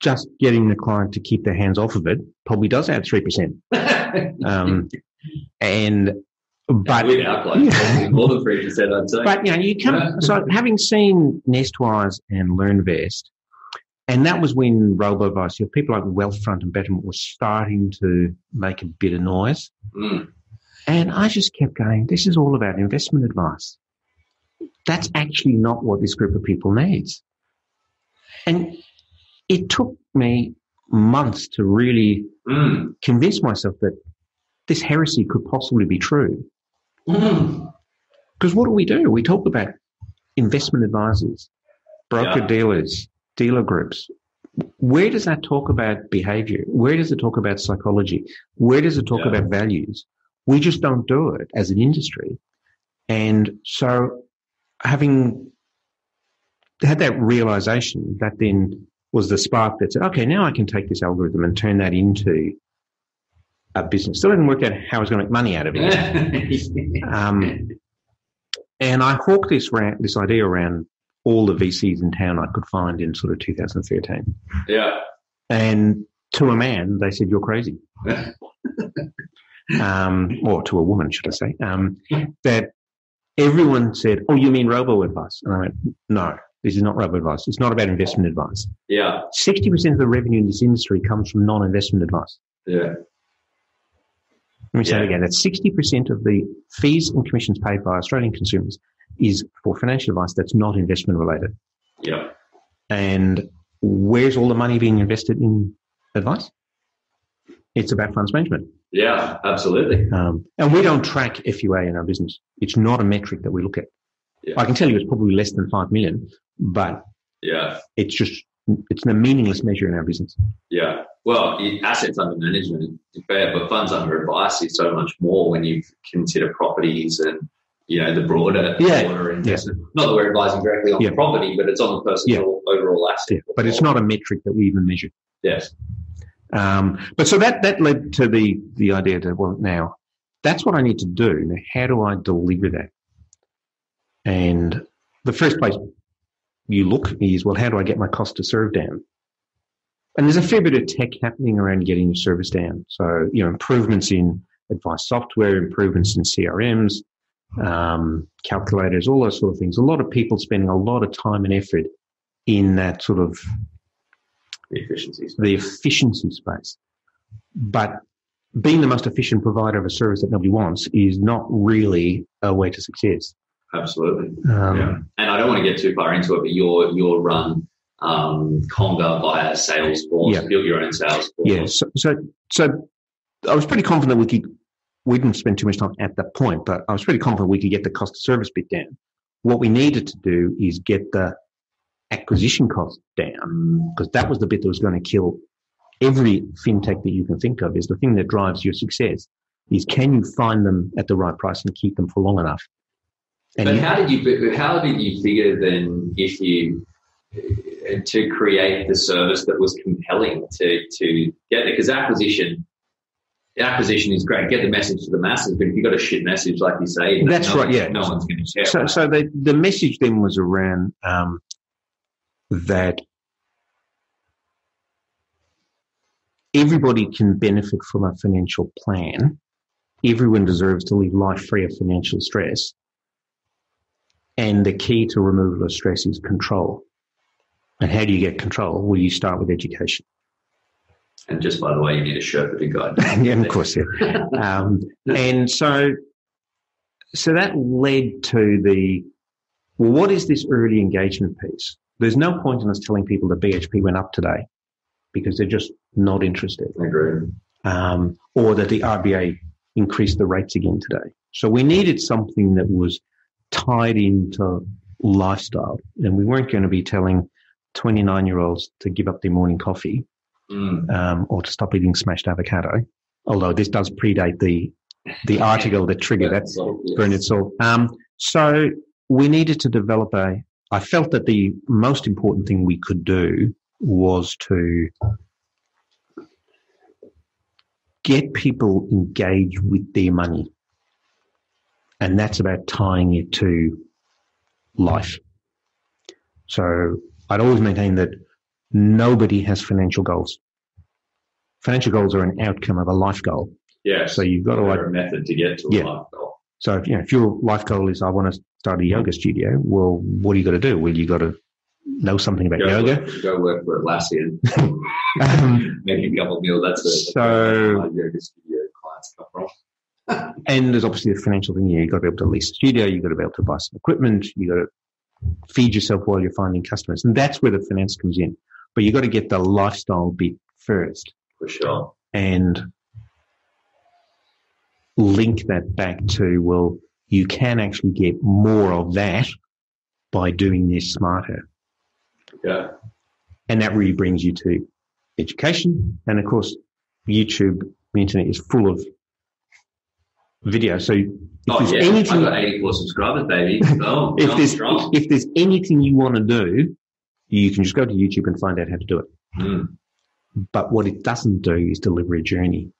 Just getting the client to keep their hands off of it probably does add 3%. With our clients, more than 3%, I'd say. But you come. So having seen Nestwise and LearnVest, and that was when robo-advice, people like Wealthfront and Betterment were starting to make a bit of noise. Mm. And I just kept going, this is all about investment advice. That's actually not what this group of people needs. And it took me months to really convince myself that this heresy could possibly be true. Because what do? We talk about investment advisors, broker dealers, dealer groups. Where does that talk about behavior? Where does it talk about psychology? Where does it talk about values? We just don't do it as an industry. And so having had that realization, that then was the spark that said, okay, now I can take this algorithm and turn that into a business. Still didn't work out how I was going to make money out of it. And I hawked this idea around all the VCs in town I could find in sort of 2013. Yeah. And to a man, they said, you're crazy. Or to a woman, should I say, that everyone said, oh, you mean robo-advice? And I went, no, this is not robo-advice. It's not about investment advice. Yeah. 60% of the revenue in this industry comes from non-investment advice. Yeah. Let me say it again. That's 60% of the fees and commissions paid by Australian consumers is for financial advice that's not investment related. Yeah. And where's all the money being invested in advice? It's about funds management. Yeah, absolutely. And we don't track FUA in our business. It's not a metric that we look at. Yeah. I can tell you it's probably less than 5 million, but it's just, it's a meaningless measure in our business. Yeah. Well, assets under management is fair, but funds under advice is so much more when you consider properties and, the broader investment. Not that we're advising directly on the property, but it's on the person's overall asset. Yeah. But it's not a metric that we even measure. Yes. But so that led to the idea that, well, now that's what I need to do. Now, how do I deliver that? And the first place you look is, well, how do I get my cost to serve down? And there's a fair bit of tech happening around getting your service down. So, improvements in advice software, improvements in CRMs, calculators, all those sort of things. A lot of people spending a lot of time and effort in that sort of the efficiency space. But being the most efficient provider of a service that nobody wants is not really a way to success. Absolutely. And I don't want to get too far into it, but your run Conga via Salesforce, build your own Salesforce. Yeah. So I was pretty confident we didn't spend too much time at that point, but I was pretty confident we could get the cost of service bit down. What we needed to do is get the acquisition cost down, because that was the bit that was going to kill every fintech that you can think of. Is the thing that drives your success is, can you find them at the right price and keep them for long enough? How did you figure then if you to create the service that was compelling to get there? Because acquisition is great, get the message to the masses, but if you've got a shit message, like you say, no one's going to share. So the message then was around that everybody can benefit from a financial plan. Everyone deserves to live life free of financial stress. And the key to removal of stress is control. And how do you get control? Well, you start with education. And just by the way, you need a Sherpa to guide. Yeah, of course. Yeah. And so that led to what is this early engagement piece? There's no point in us telling people that BHP went up today, because they're just not interested. I agree. Or that the RBA increased the rates again today. So we needed something that was tied into lifestyle, and we weren't going to be telling 29-year-olds to give up their morning coffee or to stop eating smashed avocado, although this does predate the article that triggered that. Burned itself. So we needed to develop I felt that the most important thing we could do was to get people engaged with their money. And that's about tying it to life. So I'd always maintain that nobody has financial goals. Financial goals are an outcome of a life goal. Yeah. So you've got to a method to get to a life goal. So if your life goal is, I want to start a yoga studio, well, what do you got to do? Well, you got to know something about yoga. Go work for Atlassian. Make a couple meals. That's yoga studio clients come from. And there's obviously the financial thing. You've got to be able to lease a studio. You've got to be able to buy some equipment. You've got to feed yourself while you're finding customers. And that's where the finance comes in. But you've got to get the lifestyle bit first. For sure. And link that back to, well, you can actually get more of that by doing this smarter. Yeah. And that really brings you to education. And, of course, YouTube, the internet is full of video. So anything, I've got 84 subscribers, baby. Oh, if there's anything you want to do, you can just go to YouTube and find out how to do it. Mm. But what it doesn't do is deliver a journey.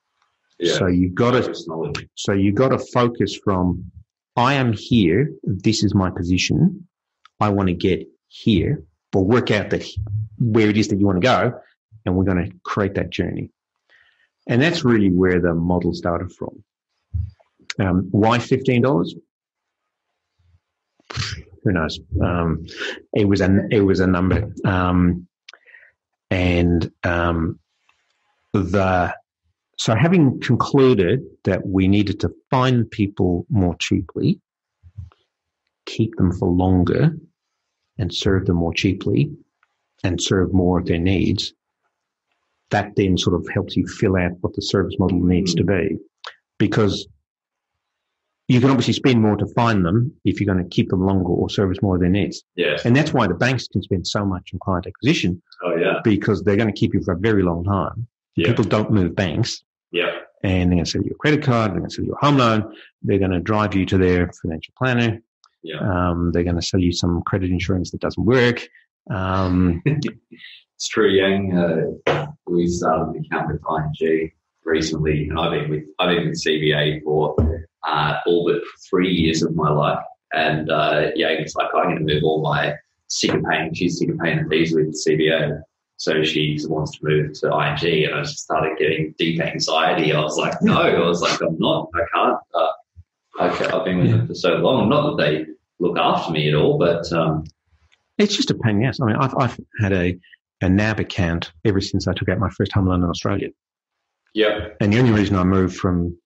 Yeah. So you've got to focus from, I am here, this is my position, I want to get here, but work out where it is that you want to go, and we're going to create that journey. And that's really where the model started from. Why $15? Who knows? It was a number, so having concluded that we needed to find people more cheaply, keep them for longer, and serve them more cheaply, and serve more of their needs, that then sort of helps you fill out what the service model needs to be, because you can obviously spend more to find them if you're going to keep them longer or service more of their needs. Yes. And that's why the banks can spend so much on client acquisition. Oh, yeah. Because they're going to keep you for a very long time. Yeah. People don't move banks. Yeah. And they're going to sell you a credit card. They're going to sell you a home loan. They're going to drive you to their financial planner. Yeah. They're going to sell you some credit insurance that doesn't work. It's true, Yang. We started an account with ING recently, and I've been with CBA for all but 3 years of my life, and it's like, I'm going to move all my sick of paying fees with CBA, so she wants to move to ING, and I just started getting deep anxiety. I was like, I can't, I've been with them for so long, not that they look after me at all, but it's just a pain in the ass. I mean, I've had a a NAB account ever since I took out my first home loan in Australia. Yeah. And the only reason I moved from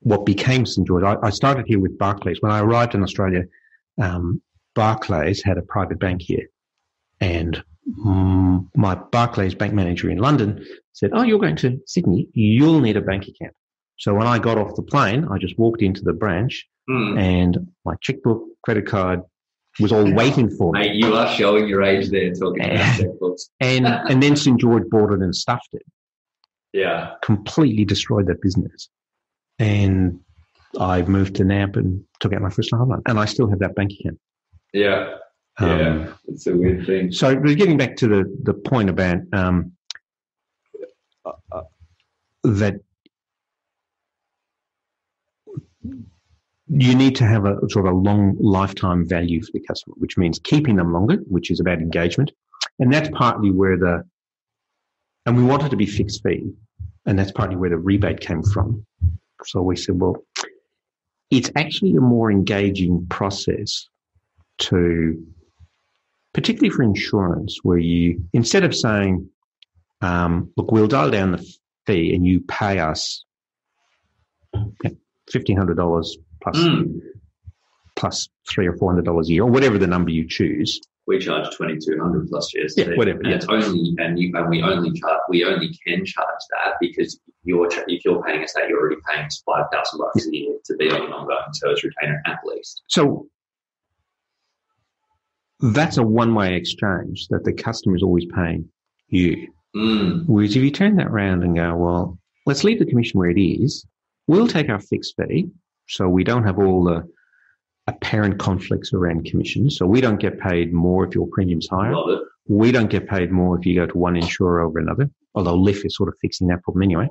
what became St. George, I started here with Barclays. When I arrived in Australia, Barclays had a private bank here. And my Barclays bank manager in London said, oh, you're going to Sydney, you'll need a bank account. So when I got off the plane, I just walked into the branch and my checkbook, credit card was all waiting for me. Mate, you are showing your age there talking about checkbooks. And then St. George bought it and stuffed it. Yeah. Completely destroyed that business. And I moved to NAB and took out my first home loan. And I still have that bank account. Yeah. Yeah, it's a weird thing. So getting back to the point about that you need to have a sort of long lifetime value for the customer, which means keeping them longer, which is about engagement. And that's partly where and we wanted to be fixed fee, and that's partly where the rebate came from. So we said, well, it's actually a more engaging process to, particularly for insurance, where you, instead of saying, look, we'll dial down the fee and you pay us $1,500 plus $300 or $400 a year, or whatever the number you choose. We charge $2,200 plus GST. Yeah, whatever. And, yeah. We only can charge that because if you're paying us that, you're already paying us $5,000 a year to be on an ongoing service retainer at least. So that's a one-way exchange that the customer is always paying you. Whereas if you turn that around and go, well, let's leave the commission where it is. We'll take our fixed fee so we don't have all the apparent conflicts around commissions. So we don't get paid more if your premium's higher. We don't get paid more if you go to one insurer over another, although Lyft is sort of fixing that problem anyway.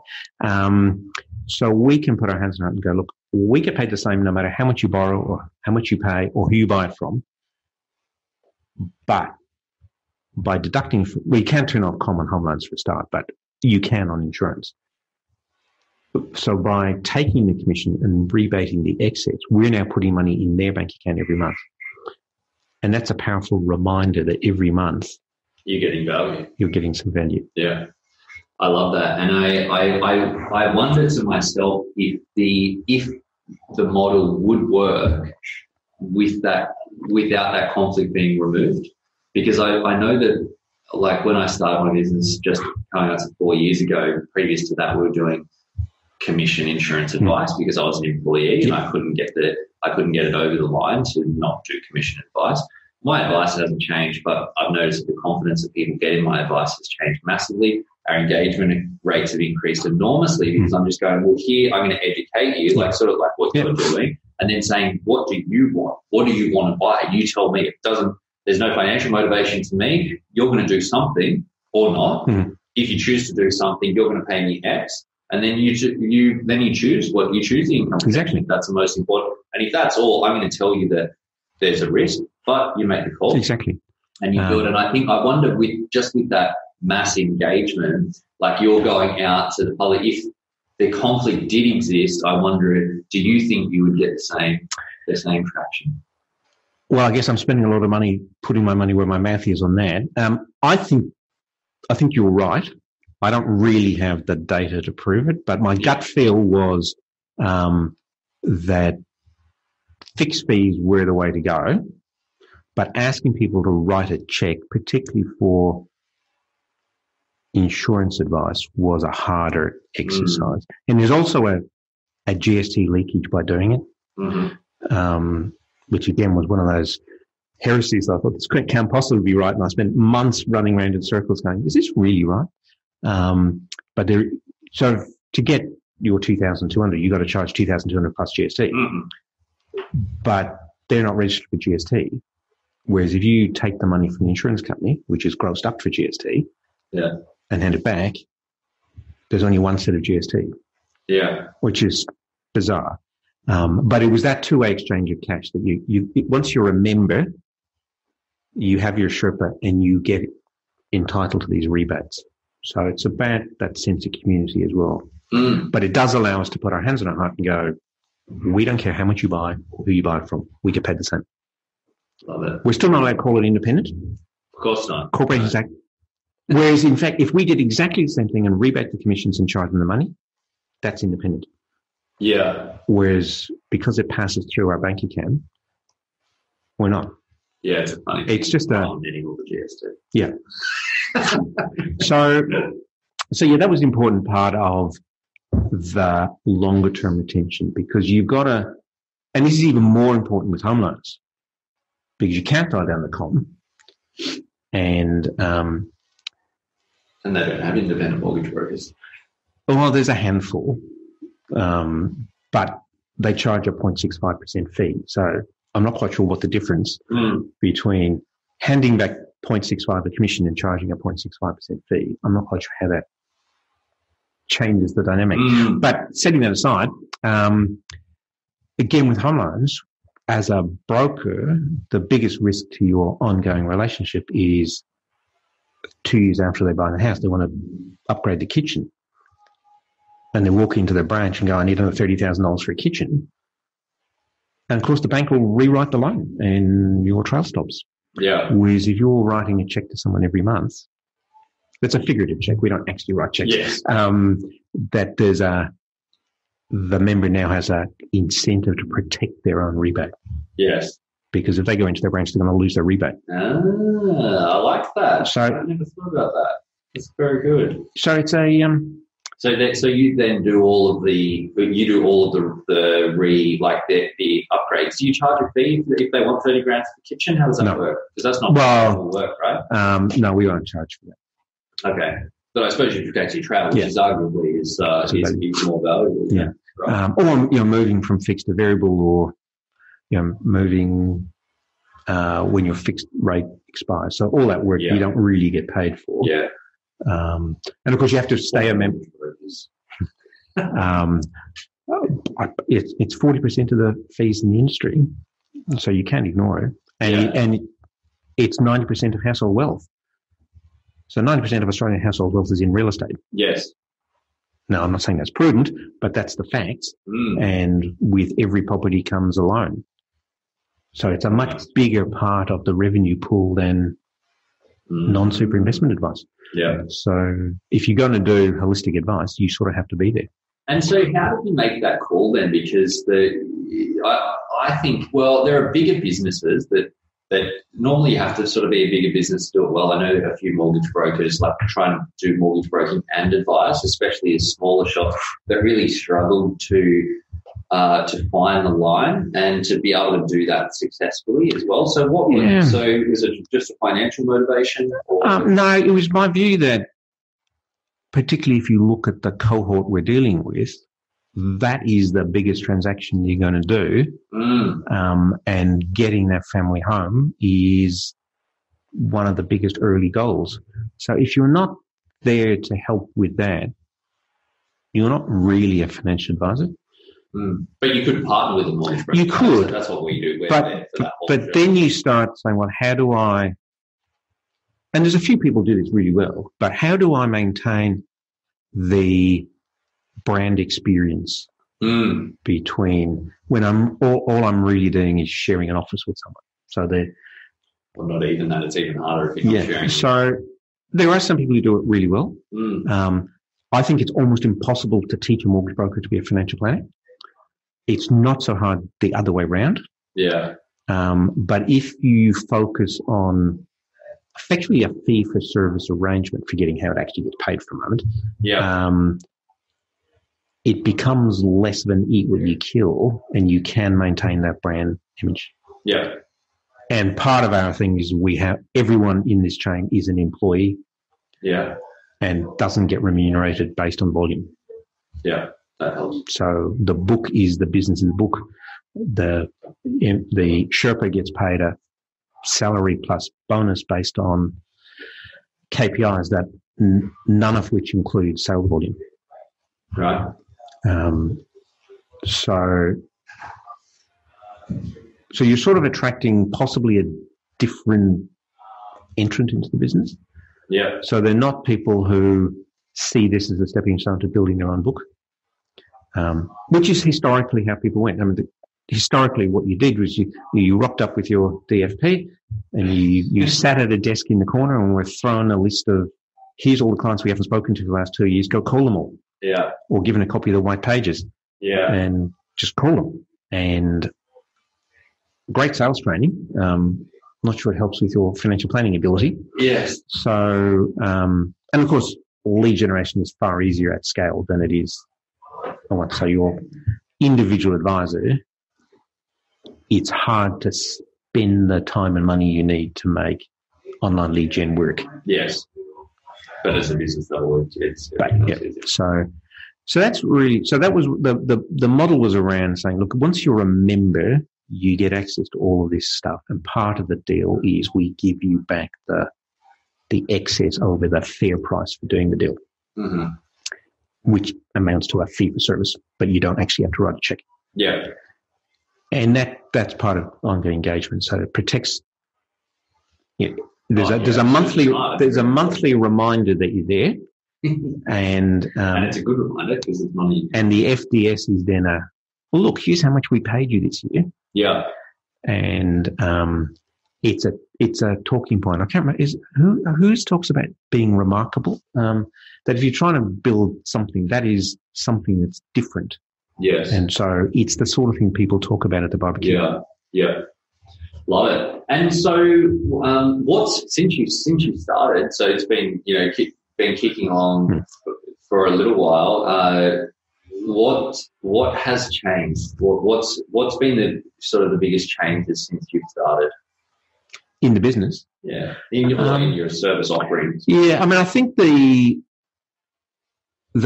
So we can put our hands on it and go, look, we get paid the same no matter how much you borrow or how much you pay or who you buy it from. But by deducting, we can turn off common home loans for a start, but you can on insurance. So by taking the commission and rebating the excess, we're now putting money in their bank account every month. And that's a powerful reminder that every month you're getting value. You're getting some value. Yeah. I love that. And I wonder to myself if the model would work with that, without that conflict being removed, because I know that, like, when I started my business just coming out to 4 years ago, previous to that we were doing commission insurance advice because I was an employee and I couldn't get it over the line to not do commission advice. My advice hasn't changed, but I've noticed the confidence that people get in my advice has changed massively. Our engagement rates have increased enormously because I'm just going, well, here I'm going to educate you, like sort of like what you're doing. And then saying, what do you want? What do you want to buy? You tell me. There's no financial motivation to me. You're going to do something or not. Mm-hmm. If you choose to do something, you're going to pay me X. And then you choose what you choose the income. Exactly. That's the most important. And if that's all, I'm going to tell you that there's a risk, but you make the call. Exactly. And you do it. And I think, I wonder with that mass engagement, like you're going out to the public, if the conflict did exist, I wonder, do you think you would get the same traction? Well, I guess I'm spending a lot of money putting my money where my mouth is on that. I think you're right. I don't really have the data to prove it, but my gut feel was that fixed fees were the way to go, but asking people to write a check, particularly for insurance advice, was a harder exercise. And there's also a GST leakage by doing it, which again was one of those heresies. I thought this can't possibly be right, and I spent months running around in circles going, is this really right? But there, so to get your $2,200, you got to charge $2,200 plus GST, but they're not registered for GST. Whereas if you take the money from the insurance company, which is grossed up for GST, and hand it back, there's only one set of GST. Yeah. Which is bizarre. But it was that two-way exchange of cash that you once you're a member, you have your Sherpa and you get entitled to these rebates. So it's about that sense of community as well. But it does allow us to put our hands on our heart and go, we don't care how much you buy or who you buy it from. We get paid the same. Love it. We're still not allowed to call it independent. Of course not. Corporations Act Whereas, in fact, if we did exactly the same thing and rebate the commissions and charge them the money, that's independent. Yeah. Whereas because it passes through our bank account, we're not. Yeah, it's a funny thing. It's just a... I'm getting all the GST. Yeah. So yeah, that was an important part of the longer term retention, because you've got to, and this is even more important with home loans, because you can't die down the column, and they don't have independent mortgage brokers. Well, there's a handful, but they charge a 0.65% fee. So I'm not quite sure what the difference between handing back 0.65 the commission and charging a 0.65% fee. I'm not quite sure how that changes the dynamic. But setting that aside, again, with home loans, as a broker, the biggest risk to your ongoing relationship is 2 years after they buy the house, they want to upgrade the kitchen. And they walk into their branch and go, I need another $30,000 for a kitchen. And, of course, the bank will rewrite the loan and your trail stops. Yeah. Whereas if you're writing a check to someone every month, that's a figurative check. We don't actually write checks. Yes. That there's the member now has an incentive to protect their own rebate. Yes. Because if they go into their branch, they're going to lose their rebate. Ah, I like that. So, I never thought about that. It's very good. So it's a... So you then do all of the upgrades. Do you charge a fee if they want 30 grand for the kitchen? How does that work? Because that's not how it will work, right? No, we won't charge for that. Okay. But I suppose you protect your travel, which is arguably is more valuable. Yeah. Right? Or moving from fixed to variable, or moving when your fixed rate expires. So all that work you don't really get paid for. Yeah. And of course you have to stay a member. It's 40% of the fees in the industry, so you can't ignore it. And it's 90% of household wealth. So 90% of Australian household wealth is in real estate. Yes. Now, I'm not saying that's prudent, but that's the fact. And with every property comes a loan. So it's a much bigger part of the revenue pool than non-super investment advice. Yeah. So if you're going to do holistic advice, you sort of have to be there. And so how do you make that call then? Because I think, well, there are bigger businesses that normally you have to sort of be a bigger business to do it well. I know a few mortgage brokers like trying to do mortgage broking and advice, especially as smaller shops that really struggle to find the line and to be able to do that successfully as well. So what was it? So was it just a financial motivation? Or no, it was my view that particularly if you look at the cohort we're dealing with, that is the biggest transaction you're going to do. And getting that family home is one of the biggest early goals. So if you're not there to help with that, you're not really a financial advisor. But you could partner with a mortgage broker. You could. So that's what we do. But then you start saying, well, how do I – and there's a few people do this really well, but how do I maintain the brand experience between when I'm – all I'm really doing is sharing an office with someone. So they're – well, not even that. It's even harder if you're not sharing. So there are some people who do it really well. I think it's almost impossible to teach a mortgage broker to be a financial planner. It's not so hard the other way around. Yeah. But if you focus on effectively a fee-for-service arrangement, forgetting how it actually gets paid for a moment, it becomes less of an eat what you kill, and you can maintain that brand image. Yeah. And part of our thing is we have everyone in this chain is an employee. Yeah. And doesn't get remunerated based on volume. Yeah. That helps. So the book is the business of the book. The Sherpa gets paid a salary plus bonus based on KPIs that none of which include sales volume. Right. So you're sort of attracting possibly a different entrant into the business. Yeah. So they're not people who see this as a stepping stone to building their own book. Which is historically how people went. I mean, historically what you did was you rocked up with your DFP and you sat at a desk in the corner and were thrown a list of here's all the clients we haven't spoken to for the last 2 years, go call them all. Yeah. Or given a copy of the white pages. Yeah. And just call them. And great sales training. I'm not sure it helps with your financial planning ability. Yes. So, and of course, lead generation is far easier at scale than it is, I want to say, your individual advisor. It's hard to spend the time and money you need to make online lead gen work. Yes. But as a business, that works. So that's really, so that was the model was around saying, look, once you're a member, you get access to all of this stuff. And part of the deal is we give you back the excess over the fair price for doing the deal, mm-hmm. which amounts to a fee for service, but you don't actually have to write a check. Yeah. And that's part of ongoing engagement. So it protects, you know, there's a monthly reminder that you're there. And it's a good reminder because it's money. And the FDS is then a, well, look, here's how much we paid you this year. Yeah. And it's a talking point. I can't remember who talks about being remarkable. That if you're trying to build something, that is something that's different. Yes. And so it's the sort of thing people talk about at the barbecue. Yeah. Yeah. Love it. And so, what's since you started? So it's been been kicking on for a little while. What has changed? What's been the sort of the biggest changes since you've started in the business? Yeah, in your service offerings. Yeah, I mean, I think the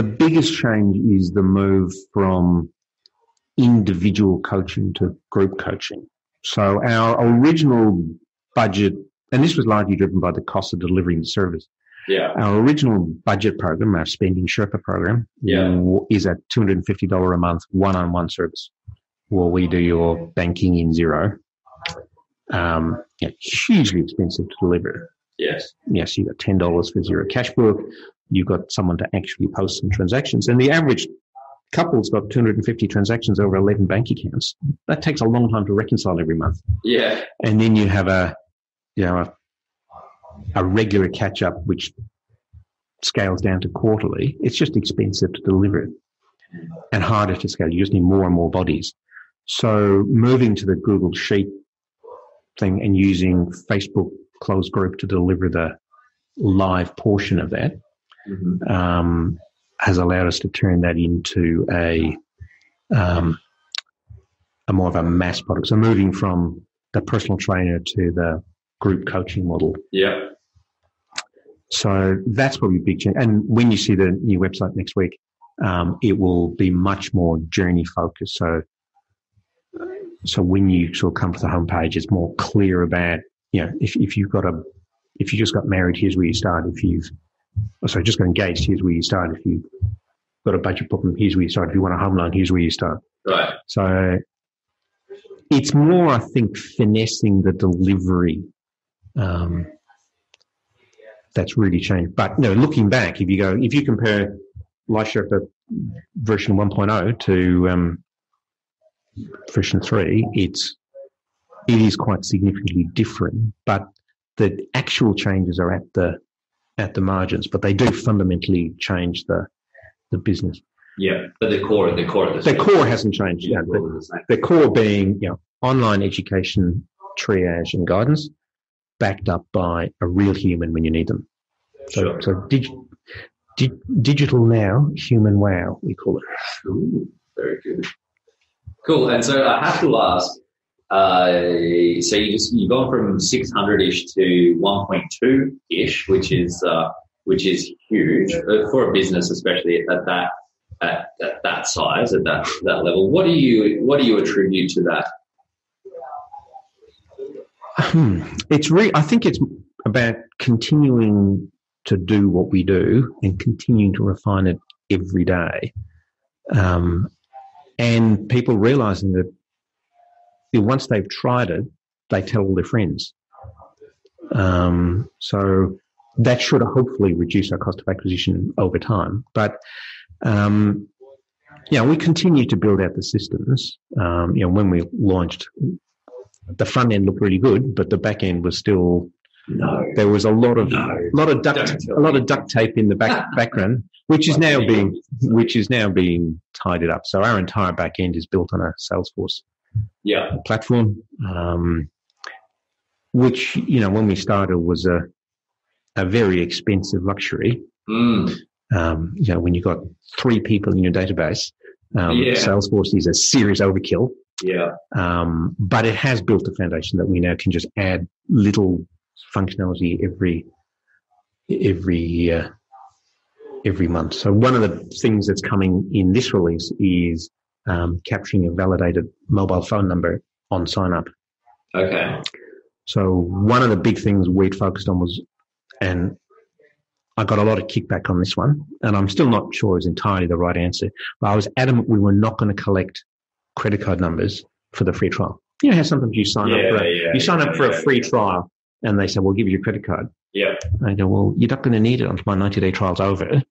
biggest change is the move from individual coaching to group coaching. So our original budget, and this was largely driven by the cost of delivering the service. Yeah. Our original budget program, our Spending Sherpa program, is a $250 a month one-on-one service where we do your banking in zero. Hugely expensive to deliver. Yes. Yes, you got $10 for zero cash book. You've got someone to actually post some transactions. And the average couple's got 250 transactions over 11 bank accounts. That takes a long time to reconcile every month. Yeah. And then you have a regular catch-up, which scales down to quarterly. It's just expensive to deliver and harder to scale. You just need more and more bodies. So moving to the Google Sheet thing and using Facebook closed group to deliver the live portion of that, mm-hmm. Has allowed us to turn that into a more of a mass product. So moving from the personal trainer to the group coaching model. Yeah. So that's probably a big change. And when you see the new website next week, it will be much more journey focused. So when you sort of come to the homepage, it's more clear about, if you just got married, here's where you start. Just got engaged, here's where you start. If you've got a budget problem, here's where you start. If you want a home loan, here's where you start. Right. So it's more, I think, finessing the delivery that's really changed. But looking back, if you compare Life Sherpa version 1.0 to version 3, it is quite significantly different. But the actual changes are at the margins, but they do fundamentally change the business. Yeah, but the core hasn't changed. Yeah, the core being online education, triage, and guidance, backed up by a real human when you need them. So, sure. So digital now, human wow, we call it. Ooh, very good. Cool. And so I have to ask. So you've gone from 600-ish to 1.2-ish, which is huge for a business, especially at that size, at that level. What do you attribute to that? I think it's about continuing to do what we do and continuing to refine it every day, and people realizing that. Once they've tried it, they tell all their friends. So that should hopefully reduce our cost of acquisition over time. But, we continue to build out the systems. When we launched, the front end looked really good, but the back end was still There was a lot of duct tape in the background, which is now being tidied up. So our entire back end is built on a Salesforce platform, which, you know, when we started was a very expensive luxury. You know, when you've got 3 people in your database, Salesforce is a serious overkill. But it has built a foundation that we now can just add little functionality every month. So one of the things that's coming in this release is capturing a validated mobile phone number on sign up. Okay. So one of the big things we'd focused on was, and I got a lot of kickback on this one, and I'm still not sure it's entirely the right answer, but I was adamant we were not going to collect credit card numbers for the free trial. You know how sometimes you sign up for a free trial, and they say, "We'll give you your credit card." Yeah. I go, "Well, you're not going to need it until my 90-day trial's over."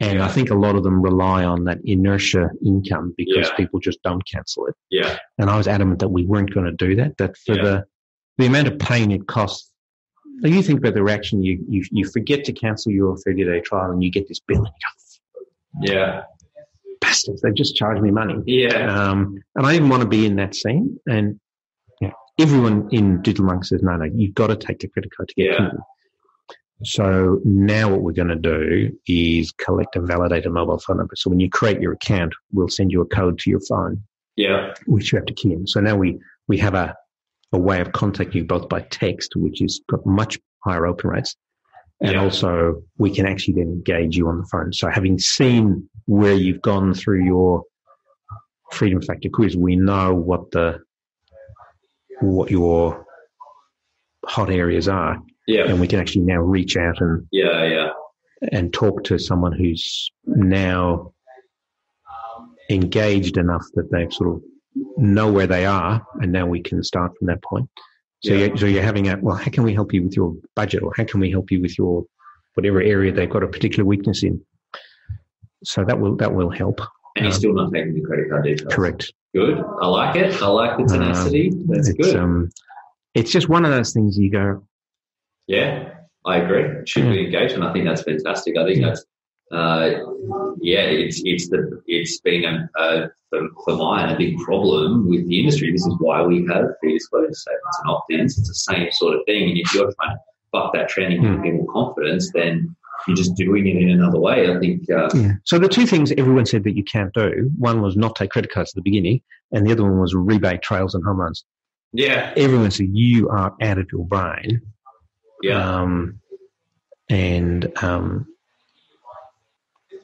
And I think a lot of them rely on that inertia income because people just don't cancel it. Yeah. And I was adamant that we weren't going to do that. That for the amount of pain it costs. Now you think about the reaction. You forget to cancel your 30-day trial, and you get this bill, and you go, bastards! They just charged me money. Yeah. And I didn't want to be in that scene. And everyone in Digital Monk says, no, you've got to take the credit card to get in. So now what we're going to do is collect a validated mobile phone number. So when you create your account, we'll send you a code to your phone, which you have to key in. So now we have a way of contacting you both by text, which has got much higher open rates, and also we can actually then engage you on the phone. So having seen where you've gone through your Freedom Factor quiz, we know what your hot areas are, and we can actually now reach out and talk to someone who's now engaged enough that they sort of know where they are, and now we can start from that point. So you're having how can we help you with your budget, or how can we help you with your whatever area they've got a particular weakness in? So that will help. And you're still not taking the credit card details. Correct. Good. I like it. I like the tenacity. That's good. It's just one of those things you go. Yeah, I agree. It should be engagement. I think that's fantastic. I think that's it's been for mine a big problem with the industry. This is why we have fee disclosure statements and opt-ins. It's the same sort of thing. And if you're trying to buck that trend and give people confidence, then you're just doing it in another way, I think. So the two things everyone said that you can't do, one was not take credit cards at the beginning, and the other one was rebate trails and home runs. Yeah. Everyone said you are out of your brain. Yeah.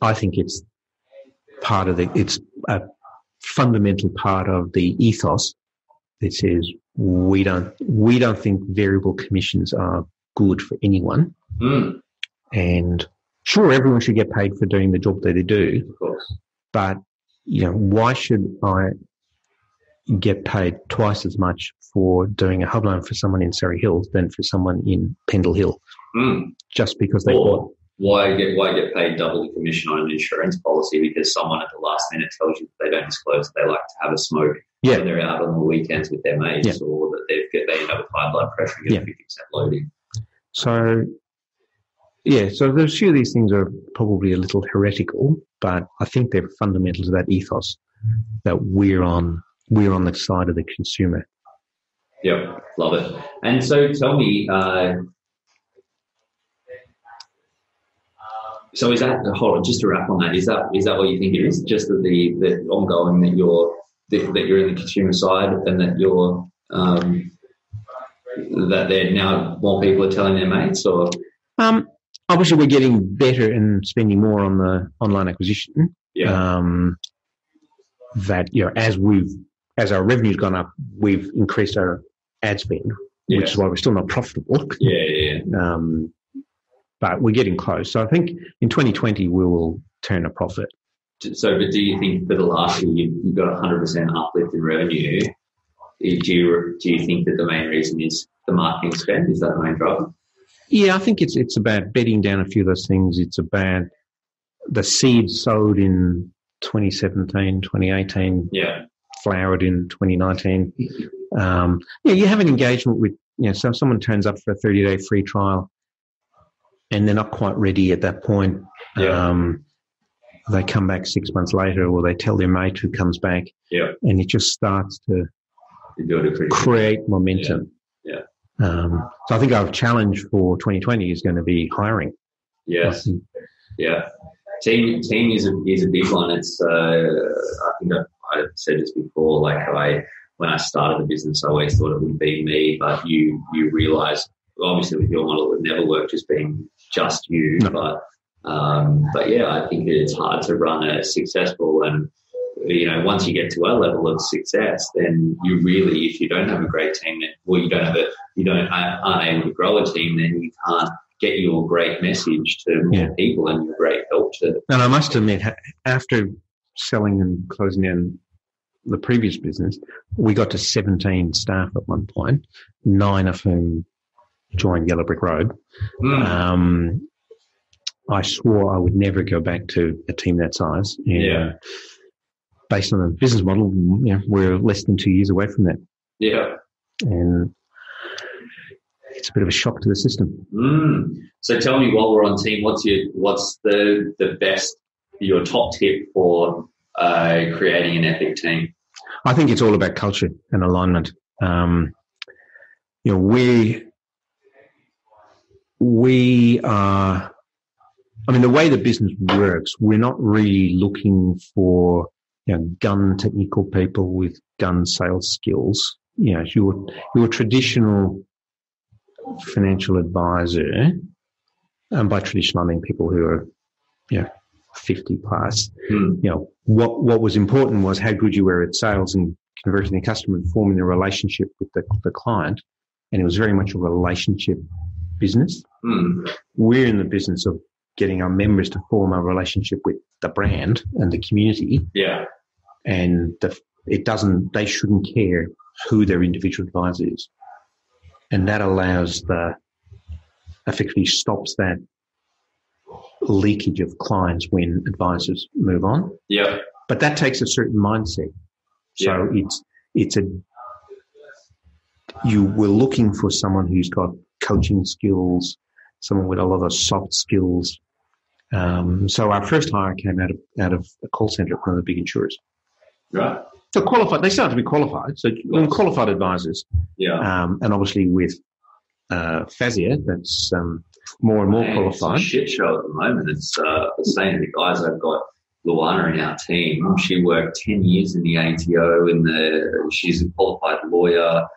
I think it's part of it's a fundamental part of the ethos that says we don't think variable commissions are good for anyone. Mm. And sure, everyone should get paid for doing the job that they do. Of course. But, you know, why should I get paid twice as much for doing a hub loan for someone in Surrey Hills than for someone in Pendle Hill? Mm. Just because they bought. Why get paid double the commission on an insurance policy because someone at the last minute tells you that they don't disclose that they like to have a smoke when they're out on the weekends with their mates, or that they end up with high blood pressure and get a 50% loading? So... yeah, so a few of these things are probably a little heretical, but I think they're fundamental to that ethos that we're on the side of the consumer. Yep, love it. And so tell me, so is that, hold on, just to wrap on that, is that what you think it is? Just the ongoing that you're in the consumer side, and that you're that they're now more people are telling their mates, or? Obviously, we're getting better and spending more on the online acquisition. Yeah. That, you know, as our revenue's gone up, we've increased our ad spend, which is why we're still not profitable. But we're getting close. So I think in 2020 we will turn a profit. So, but do you think for the last year you've got 100% uplift in revenue? Do you think that the main reason is the marketing spend? Is that the main driver? Yeah, I think it's about bedding down a few of those things. It's about the seeds sowed in 2017, 2018, flowered in 2019. You have an engagement with you know, so if someone turns up for a 30-day free trial and they're not quite ready at that point, they come back 6 months later, or they tell their mate who comes back, and it just starts to create momentum. Yeah. So I think our challenge for 2020 is going to be hiring. Yes. Yeah. Team is a big one. It's I think I've said this before. Like when I started the business, I always thought it would be me, but you realise obviously with your model it would never work just being just you. No. But yeah, I think that it's hard to run a successful, and you know, once you get to our level of success, then you really, if you don't have a great team, or aren't able to grow a team, then you can't get your great message to more people and your great help to. And I must admit, after selling and closing down the previous business, we got to 17 staff at one point, 9 of whom joined Yellow Brick Road. I swore I would never go back to a team that size. And based on the business model, you know, we're less than 2 years away from that. Yeah. And it's a bit of a shock to the system. So tell me, while we're on team, what's the best, your top tip for creating an epic team? I think it's all about culture and alignment. You know, we are. I mean, the way the business works, we're not really looking for, you know, gun technical people with gun sales skills. You know, your traditional financial advisor, and by traditional I mean people who are, you know, 50 plus. You know, what was important was how good you were at sales and converting the customer and forming a relationship with the client, and it was very much a relationship business. We're in the business of getting our members to form a relationship with the brand and the community. Yeah. And they shouldn't care who their individual advisor is. And that allows effectively stops that leakage of clients when advisors move on. Yeah. But that takes a certain mindset. So you were looking for someone who's got coaching skills, someone with a lot of soft skills. So our first hire came out of a call center at one of the big insurers. Right. So qualified, they started to be qualified. So qualified advisors. Yeah. And obviously with FASIA, that's more and more qualified. It's a shit show at the moment. It's the same with the guys. I've got Luana in our team. She worked 10 years in the ATO. She's a qualified lawyer,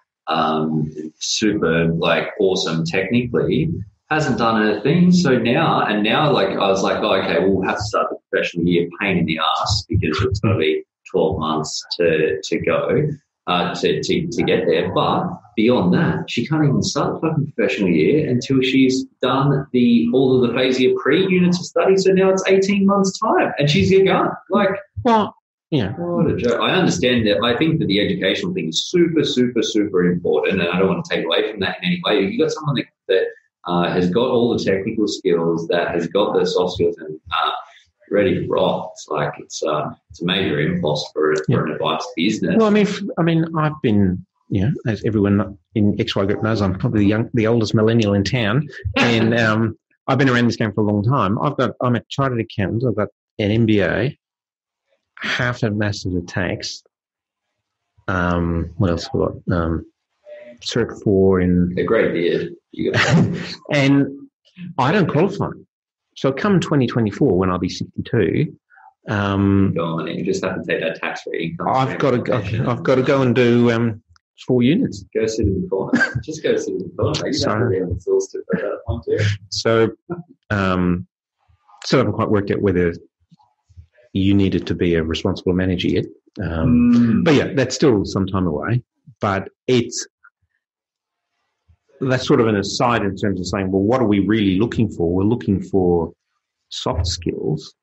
super awesome technically. Hasn't done a thing. So now I was like, we'll have to start the professional year, pain in the ass, because it's going to be 12 months to go to get there. But beyond that, she can't even start the fucking professional year until she's done all of the phase year pre-units of study. So now it's 18 months' time, and she's your gun. What a joke. I understand that. I think that the educational thing is super, super, super important, and I don't want to take away from that in any way. You've got someone that has got all the technical skills, that has got the soft skills, and ready to rock. It's it's a major impulse for an advice business. Well, I mean, I've been, as everyone in XY Group knows, I'm probably the oldest millennial in town, and I've been around this game for a long time. I'm a chartered accountant. I've got an MBA, half a master's of tax. What else have I got? Cert 4 in a great beard. And I don't qualify. So come 2024, when I'll be 62, you just have to take that tax-free income. I've got to go and do 4 units. Go sit in the corner. Just go sit in the corner. You don't have to be on the tools to put that one too. So, still haven't quite worked out whether you needed to be a responsible manager yet. But yeah, that's still some time away. But that's sort of an aside in terms of saying, well, what are we really looking for? We're looking for soft skills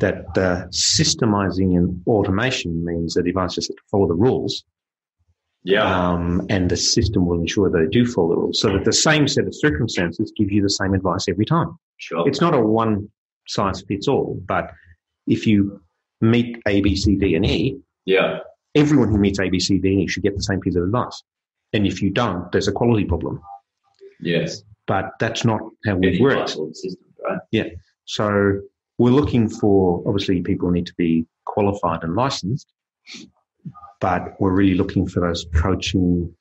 that systemizing and automation means that advisors just have to follow the rules. Yeah. And the system will ensure they do follow the rules, so that the same set of circumstances give you the same advice every time. Sure. It's not a one-size-fits-all, but if you meet A, B, C, D, and E, everyone who meets A, B, C, D, and E should get the same piece of advice. And if you don't, there's a quality problem. Yes. But that's not how we've worked. System, right? Yeah. So we're looking for, obviously, people need to be qualified and licensed, but we're really looking for those coaching.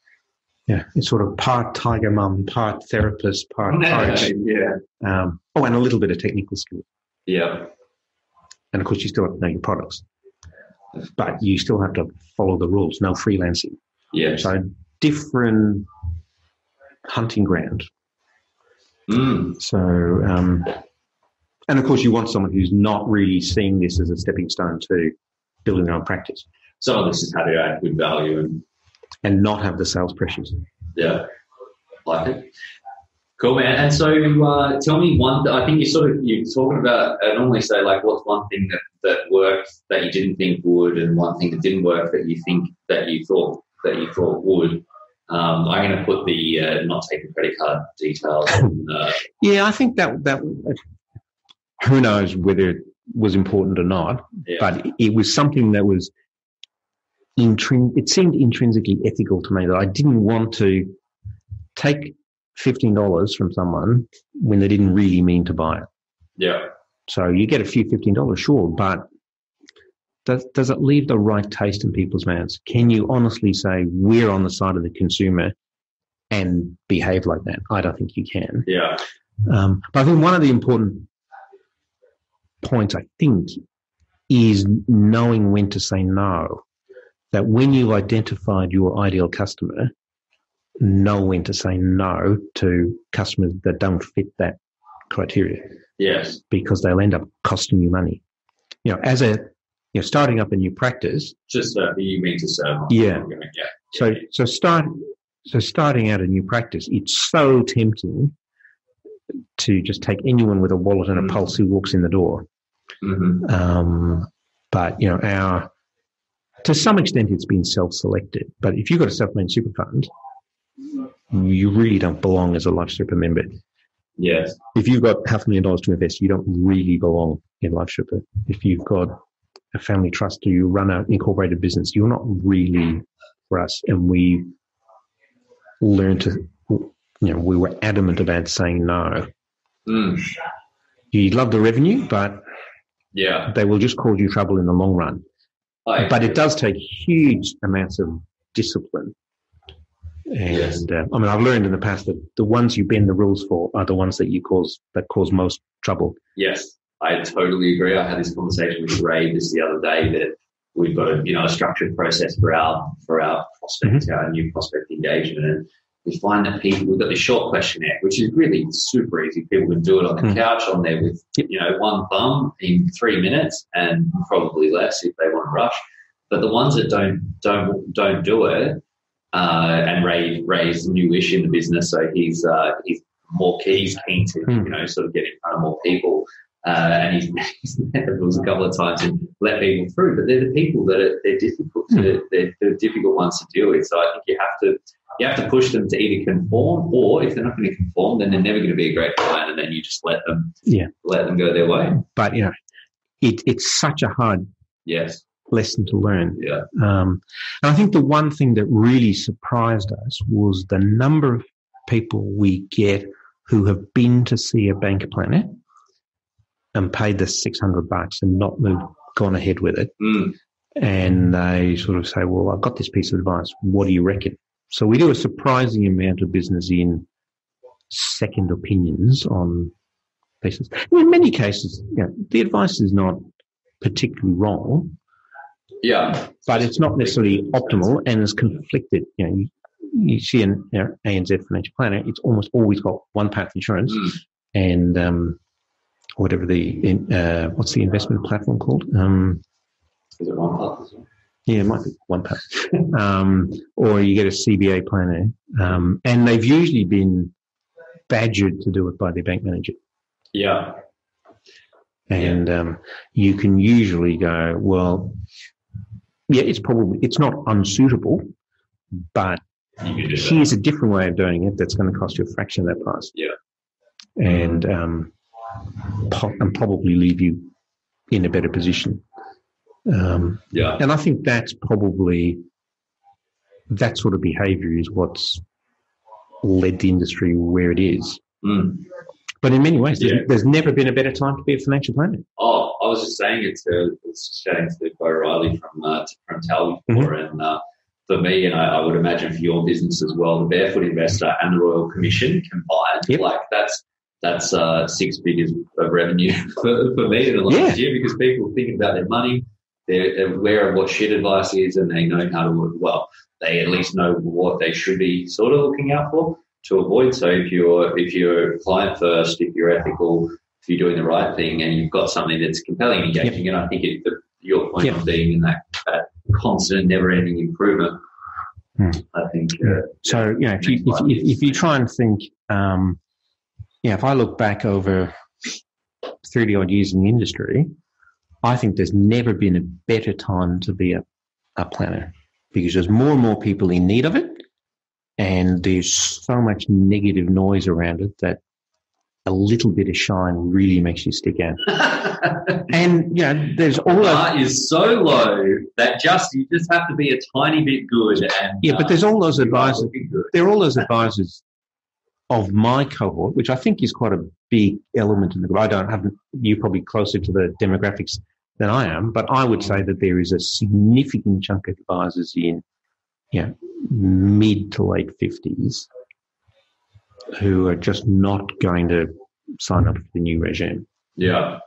Yeah, it's sort of part tiger mum, part therapist, part coach. Yeah. And a little bit of technical skill. Yeah. And of course, you still have to know your products, but you still have to follow the rules. No freelancing. Yeah. So different hunting ground. Mm. So, and of course, you want someone who's not really seeing this as a stepping stone to building their own practice. Some of this is how to add good value and not have the sales pressures. Yeah, like it. Cool, man. And so tell me one, I think you're talking about, I normally say like what's one thing that worked that you didn't think would, and one thing that didn't work that you thought would. I'm going to put the not taking credit card details. Yeah, I think that who knows whether it was important or not, yeah. But it was something that was it seemed intrinsically ethical to me that I didn't want to take $15 from someone when they didn't really mean to buy it. Yeah. So you get a few $15, sure, but does it leave the right taste in people's mouths? Can you honestly say we're on the side of the consumer and behave like that? I don't think you can. Yeah. But I think one of the important points, I think, is knowing when to say no, that when you've identified your ideal customer, know when to say no to customers that don't fit that criteria. Yes. Because they'll end up costing you money. You know, you're starting up a new practice. Just you mean to serve. Yeah. So starting out a new practice, it's so tempting to just take anyone with a wallet and a pulse who walks in the door. Mm-hmm. But, you know, to some extent it's been self-selected. But if you've got a self-managed super fund, you really don't belong as a Life Sherpa member. Yes. If you've got $500,000 to invest, you don't really belong in Life Sherpa. If you've got a family trust or you run an incorporated business, you're not really for us. And we learned we were adamant about saying no. Mm. You love the revenue, but yeah, they will just cause you trouble in the long run. But it does take huge amounts of discipline. And yes. I've learned in the past that the ones you bend the rules for are the ones that cause most trouble. Yes, I totally agree. I had this conversation with Ray just the other day that we've got a structured process for our prospects, mm-hmm. our new prospect engagement, and we find that we've got this short questionnaire, which is really super easy. People can do it on the mm-hmm. couch on there with one thumb in 3 minutes, and probably less if they want to rush. But the ones that don't do it. And Ray's newish in the business, so he's keen to sort of get in front of more people. And he's there was a couple of times and let people through, but they're the people that they're difficult to they're difficult ones to deal with. So I think you have to push them to either conform, or if they're not going to conform, then they're never going to be a great client, and then you just let them go their way. But it's such a hard lesson to learn. Yeah. And I think the one thing that really surprised us was the number of people we get who have been to see a bank planner and paid the $600 and not gone ahead with it. Mm. And they sort of say, well, I've got this piece of advice. What do you reckon? So we do a surprising amount of business in second opinions on pieces. And in many cases, the advice is not particularly wrong. Yeah, but it's not necessarily optimal, and it's conflicted. You see an ANZ financial planner; it's almost always got OnePath insurance and whatever what's the investment platform called? Is it OnePath? Yeah, it might be OnePath. Or you get a CBA planner, and they've usually been badgered to do it by their bank manager. Yeah, and you can usually go well. Yeah, it's not unsuitable, but here's a different way of doing it that's going to cost you a fraction of that price. Yeah, and probably leave you in a better position. And I think that's probably that sort of behaviour is what's led the industry where it is. Mm. But in many ways, there's never been a better time to be a financial planner. Oh, I was just saying it to chatting to Bo Riley from Tal before, mm-hmm. and for me, and I would imagine for your business as well, the Barefoot Investor and the Royal Commission combined, like that's 6 figures of revenue for me in the last year, because people think about their money. They're aware of what shit advice is, and they know how to, well, they at least know what they should be sort of looking out for to avoid. So if you're client first, if you're ethical, if you're doing the right thing, and you've got something that's compelling and engaging, and I think your point of being in that constant, never-ending improvement, I think. So you know, if you try and think, if I look back over 30 odd years in the industry, I think there's never been a better time to be a planner, because there's more and more people in need of it, and there's so much negative noise around it that a little bit of shine really makes you stick out. And, you know, there's all the bar is so low that you just have to be a tiny bit good. And, but there's all those advisors. There are all those advisors of my cohort, which I think is quite a big element in the group. You're probably closer to the demographics than I am, but I would say that there is a significant chunk of advisors in, mid to late 50s who are just not going to sign up for the new regime. Yeah.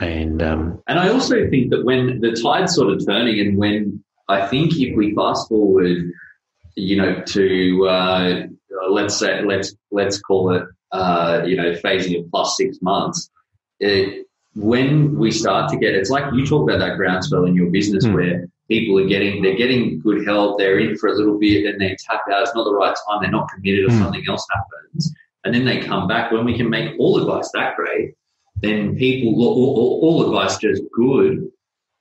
And I also think that when the tide's sort of turning, and when I think if we fast forward, to let's call it, phasing of plus 6 months, when we start to get, it's like you talk about that groundswell in your business where people are getting good help, they're in for a little bit, and they tap out, it's not the right time, they're not committed, or something else happens, and then they come back. When we can make all advice that great, then people, all advice just good,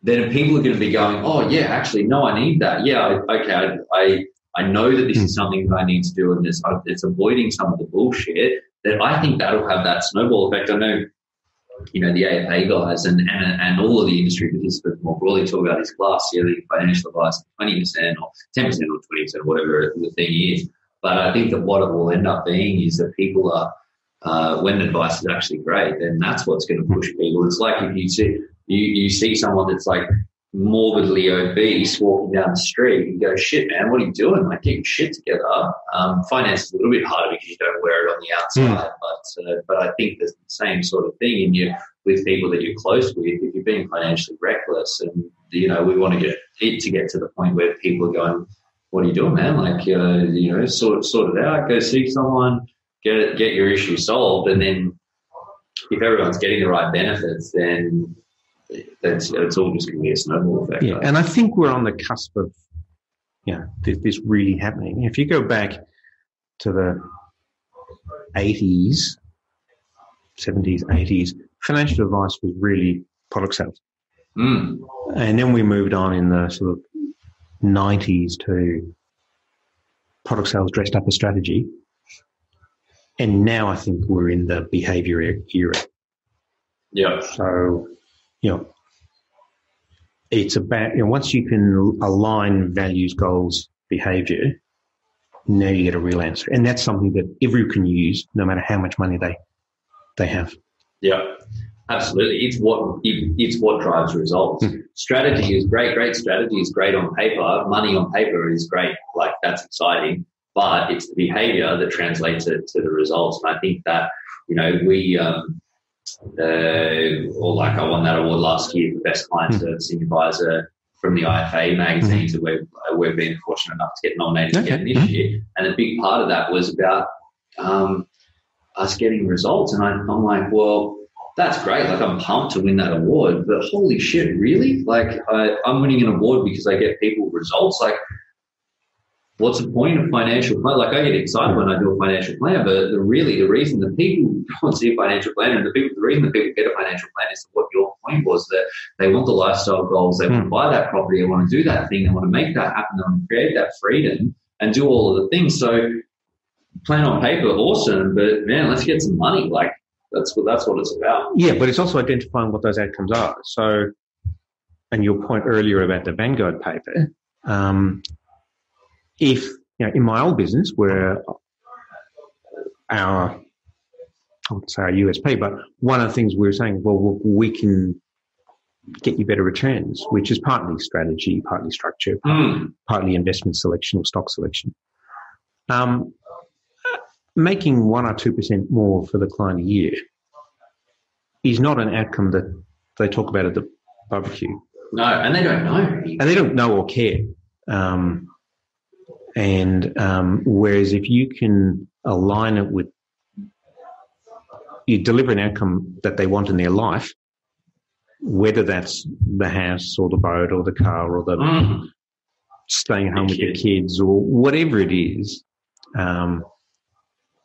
then people are going to be going, oh, yeah, actually, no, I need that. Yeah, okay, I know that this is something that I need to do, and it's avoiding some of the bullshit. Then I think that'll have that snowball effect. I know, the AFA guys and all of the industry participants more broadly talk about this glass ceiling financial advice, 20% or 10% or 20%, whatever the thing is. But I think that what it will end up being is that people are, when the advice is actually great, then that's what's going to push people. It's like if you see someone that's like morbidly obese walking down the street, and go, shit, man, what are you doing? Like, get your shit together. Finance is a little bit harder because you don't wear it on the outside, but I think there's the same sort of thing with people that you're close with. If you're being financially reckless, and we want to get to the point where people are going, what are you doing, man? Like, sort it out, go see someone, get your issue solved, and then if everyone's getting the right benefits, then it's all just going to be a snowball effect. Yeah, and I think we're on the cusp of this really happening. If you go back to the 80s, 70s, 80s, financial advice was really product sales. Mm. And then we moved on in the sort of 90s to product sales dressed up as strategy. And now I think we're in the behaviour era. Yeah. So... it's about, once you can align values, goals, behaviour, now you get a real answer. And that's something that everyone can use no matter how much money they have. Yeah, absolutely. It's what drives results. Mm. Strategy is great. Great strategy is great on paper. Money on paper is great. Like, that's exciting. But it's the behaviour that translates it to the results. And I think that, we... I won that award last year for Best Client Servicing Advisor from the IFA magazine, so we've been fortunate enough to get nominated again this year. And a big part of that was about us getting results. And I'm like, well, that's great. Like, I'm pumped to win that award, but holy shit, really? Like, I'm winning an award because I get people results? Like, what's the point of financial plan? Like, I get excited when I do a financial plan, but the reason that people don't see a financial plan, and the reason that people get a financial plan is what your point was, that they want the lifestyle goals, they want to buy that property, they want to do that thing, they want to make that happen, they want to create that freedom and do all of the things. So plan on paper, awesome, but man, let's get some money. Like, that's what it's about. Yeah, but it's also identifying what those outcomes are. So, and your point earlier about the Vanguard paper, if, you know, in my old business where our, I would say our USP, but one of the things we were saying, well, we can get you better returns, which is partly strategy, partly structure, partly investment selection or stock selection. Making 1% or 2% more for the client a year is not an outcome that they talk about at the barbecue. No, and they don't know. And they don't know or care. Whereas if you can align it with, you deliver an outcome that they want in their life, whether that's the house or the boat or the car or the staying home with your kids or whatever it is,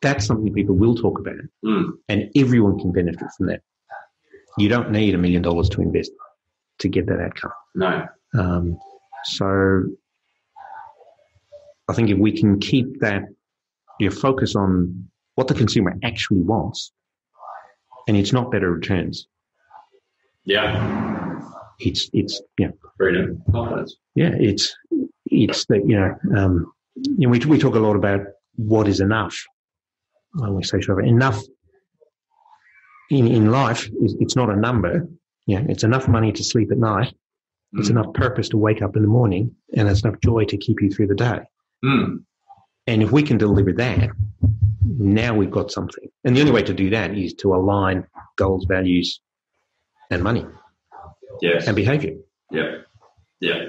that's something people will talk about. And everyone can benefit from that. You don't need $1 million to invest to get that outcome. No. So I think if we can keep that, your focus on what the consumer actually wants, and it's not better returns. Yeah. It's you know, freedom, confidence. Yeah, it's that, you know, we talk a lot about what is enough. When we say enough in life, it's not a number. Yeah, it's enough money to sleep at night. It's enough purpose to wake up in the morning, and it's enough joy to keep you through the day. And if we can deliver that, now we've got something. And the only way to do that is to align goals, values, and money. Yes. And behaviour. Yeah. Yeah.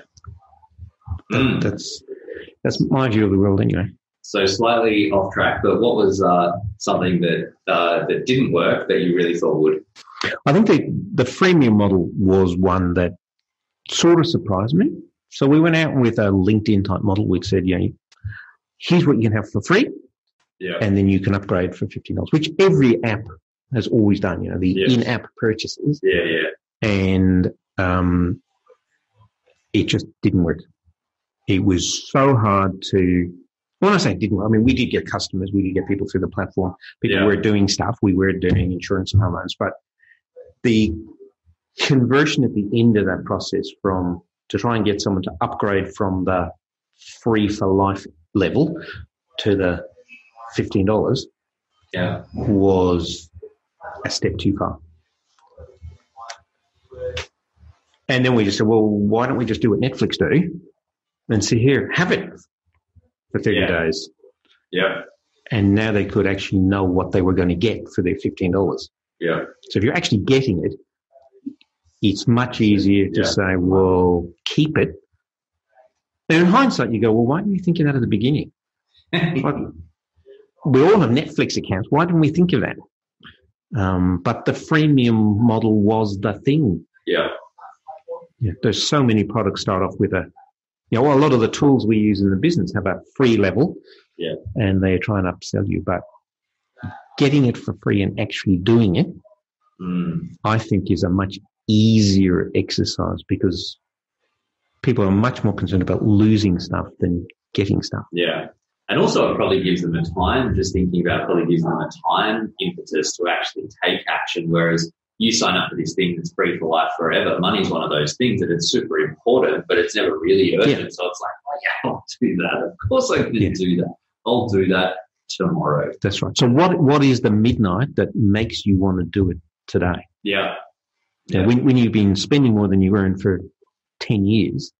That's my view of the world anyway. So slightly off track, but what was something that didn't work that you really thought would? I think the freemium model was one that sort of surprised me. So we went out with a LinkedIn type model. We'd said, you know, here's what you can have for free. Yeah. And then you can upgrade for $15, which every app has always done, you know, the in-app purchases. Yeah, yeah. And it just didn't work. It was so hard to... When I say didn't work, I mean, we did get customers. We did get people through the platform. People were doing stuff. We were doing insurance and home loans. But the conversion at the end of that process from to try and get someone to upgrade from the free for life level to the $15 was a step too far. And then we just said, well, why don't we just do what Netflix do and sit here, have it for 30 days. Yeah. And now they could actually know what they were going to get for their $15. Yeah. So if you're actually getting it, it's much easier to say, well, keep it. And in hindsight, you go, well, why didn't you think of that at the beginning? Like, we all have Netflix accounts. Why didn't we think of that? But the freemium model was the thing. Yeah. Yeah. There's so many products start off with a, you know, well, a lot of the tools we use in the business have a free level. Yeah. And they try and upsell you. But getting it for free and actually doing it, I think, is a much easier exercise because people are much more concerned about losing stuff than getting stuff. Yeah. And also it probably gives them a time, just thinking about it probably gives them a time impetus to actually take action, whereas you sign up for this thing that's free for life forever. Money's one of those things that it's super important, but it's never really urgent. Yeah. So it's like, oh, yeah, I'll do that. Of course I can do that. I'll do that tomorrow. That's right. So what is the midnight that makes you want to do it today? Yeah. Yeah. When you've been spending more than you earn for 10 years,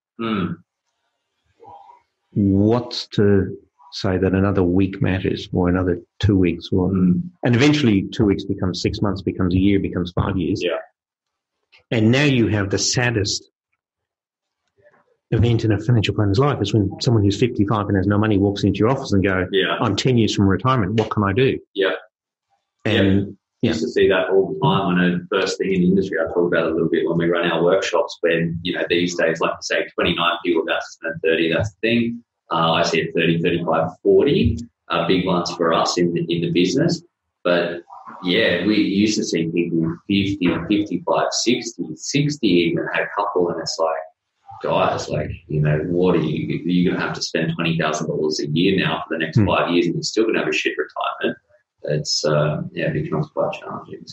what's to... say that another week matters or another 2 weeks or and eventually 2 weeks becomes 6 months, becomes a year, becomes 5 years. Yeah. And now you have the saddest event in a financial planner's life is when someone who's 55 and has no money walks into your office and go, I'm 10 years from retirement, what can I do? Yeah. And I used to see that all the time when I first thing in the industry, I talk about it a little bit when we run our workshops when, you know, these days, like I say, 29 people, that's 30, that's the thing. I see it 30, 35, 40, big ones for us in the business. But, yeah, we used to see people 50, 55, 60, 60 even had a couple, and it's like, guys, like, you know, what are you? You're going to have to spend $20,000 a year now for the next 5 years and you're still going to have a shit retirement. It's, it becomes quite challenging.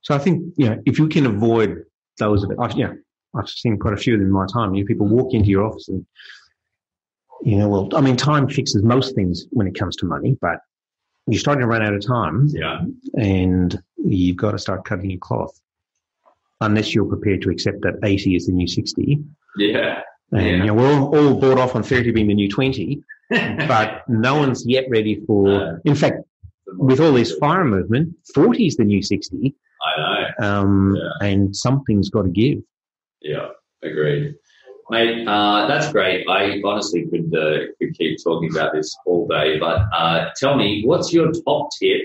So I think, you know, if you can avoid those, I've seen quite a few in my time. You know, people walk into your office and Yeah, well, I mean, time fixes most things when it comes to money, but you're starting to run out of time. Yeah. And you've got to start cutting your cloth unless you're prepared to accept that 80 is the new 60. Yeah. And, you know, we're all bought off on 30 being the new 20, but no one's yet ready for, in fact, with all this FIRE movement, 40 is the new 60. I know. And something's got to give. Yeah, agreed. Mate, that's great. I honestly could keep talking about this all day, but tell me, what's your top tip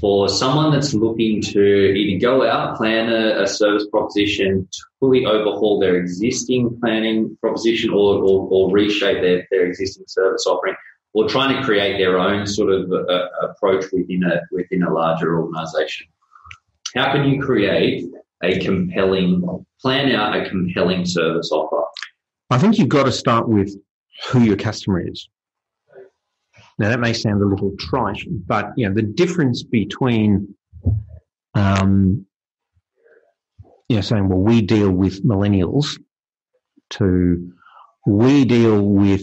for someone that's looking to either go out, plan a service proposition, fully overhaul their existing planning proposition or reshape their existing service offering, or trying to create their own sort of approach within a larger organisation? How can you create a compelling service offer? I think you've got to start with who your customer is. Now, that may sound a little trite, but, you know, the difference between, you know, saying, well, we deal with millennials to we deal with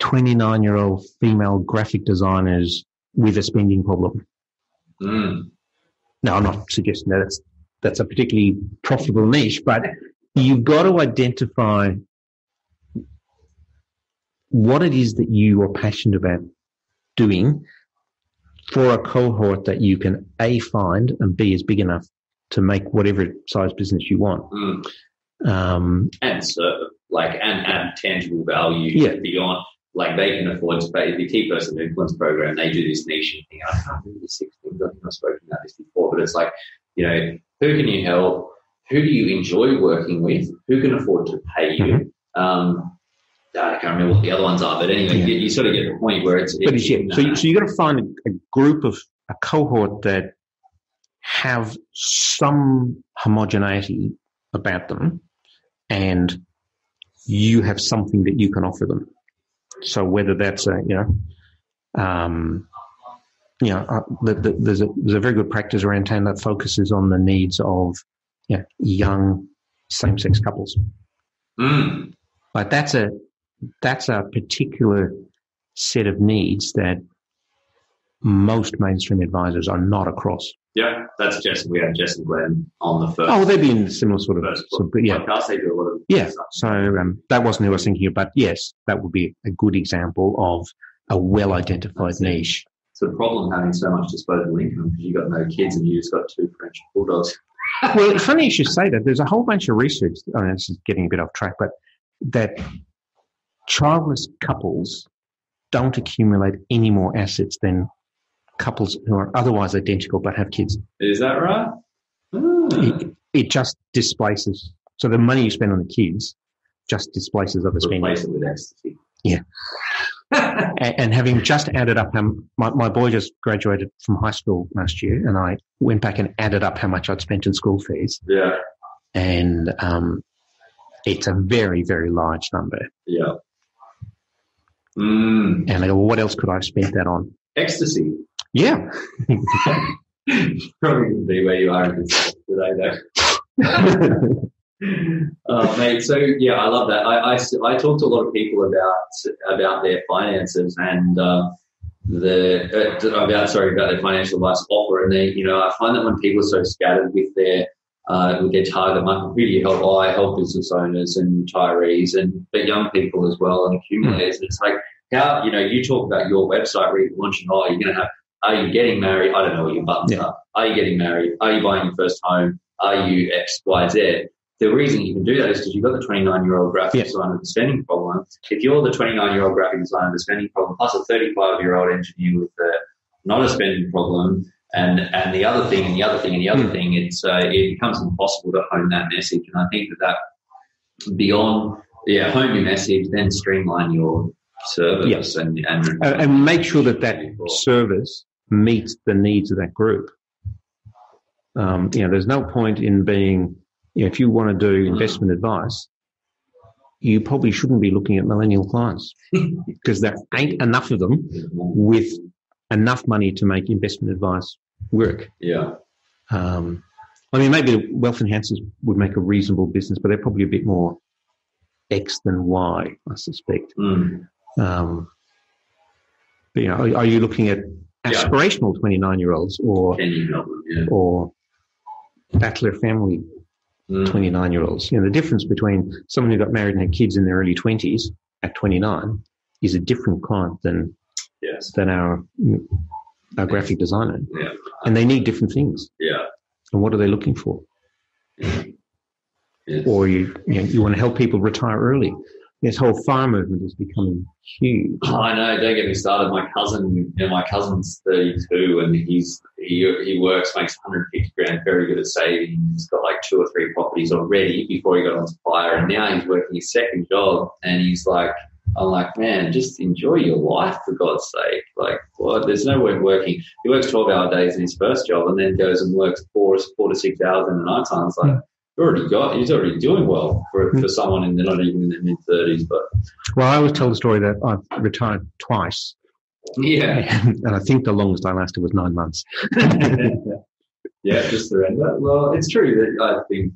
29-year-old female graphic designers with a spending problem. Mm. No, I'm not suggesting that that's a particularly profitable niche, but you've got to identify what it is that you are passionate about doing for a cohort that you can, A, find, and B, is big enough to make whatever size business you want. Mm. And serve, like, and add tangible value beyond, like, they can afford to pay the key person influence program. They do this niche thing. I can't remember the 6 things. I've spoken about this before, but it's like, you know, who can you help? Who do you enjoy working with? Who can afford to pay you? I can't remember what the other ones are, but anyway, you sort of get the point where it's... But so you've got to find a group of a cohort that have some homogeneity about them, and you have something that you can offer them. So whether that's a, there's a very good practice around town that focuses on the needs of young same-sex couples. Mm. Like that's a particular set of needs that most mainstream advisors are not across. Yeah, that's Jess. We had Jess and Glenn on the first. Oh, they've been similar sort of podcasts. They do a lot of stuff. So that wasn't who I was thinking of, but yes, that would be a good example of a well-identified niche. The problem having so much disposable income because you've got no kids and you've just got 2 French bulldogs. Well, it's funny you should say that. There's a whole bunch of research, I mean, this is getting a bit off track, but that childless couples don't accumulate any more assets than couples who are otherwise identical but have kids. Is that right? It just displaces. So the money you spend on the kids just displaces other spending. Replace it with ecstasy. Yeah. And having just added up, my boy just graduated from high school last year, and I went back and added up how much I'd spent in school fees. Yeah. And it's a very, very large number. Yeah. Mm. And I go, well, what else could I have spent that on? Ecstasy. Yeah. Probably wouldn't be where you are today, though. Oh, mate, so yeah, I love that. I talk to a lot of people about their finances and about their financial advice offer, and they, you know, I find that when people are so scattered with their target market, who do you help? I help business owners and retirees, but young people as well, and accumulators. And it's like, how, you know, you talk about your website relaunch, and you're going to have. Are you getting married? I don't know what your buttons are. Are you getting married? Are you buying your first home? Are you X, Y, Z? The reason you can do that is because you've got the 29-year-old graphic designer with a spending problem. If you're the 29-year-old graphic designer with a spending problem, plus a 35-year-old engineer with not a spending problem, and the other thing and the other thing and the other thing, it becomes impossible to hone that message. And I think that beyond, hone your message, then streamline your service and make sure that service meets the needs of that group. There's no point in being. If you want to do investment advice, you probably shouldn't be looking at millennial clients because there ain't enough of them with enough money to make investment advice work. Yeah. Maybe wealth enhancers would make a reasonable business, but they're probably a bit more X than Y, I suspect. Mm. But, you know, are you looking at aspirational 29-year-olds or or bachelor family 29-year-olds? You know, the difference between someone who got married and had kids in their early 20s at 29 is a different client than than our graphic designer. Yeah. And they need different things. Yeah. And what are they looking for? Yeah. Yes. Or you want to help people retire early. This whole FIRE movement is becoming huge. Oh, I know. Don't get me started. My cousin's 32, and he works, makes 150 grand, very good at saving. He's got like 2 or 3 properties already before he got onto FIRE, and now he's working his second job. And he's like, I'm like, man, just enjoy your life for God's sake. Like, well, there's no way working. He works 12-hour days in his first job, and then goes and works four to 6 hours in the night time. It's like, he's already doing well for someone in not even in their mid-30s. But well, I always tell the story that I've retired twice. Yeah. And I think the longest I lasted was 9 months. Yeah, just surrender. Well, it's true that I think,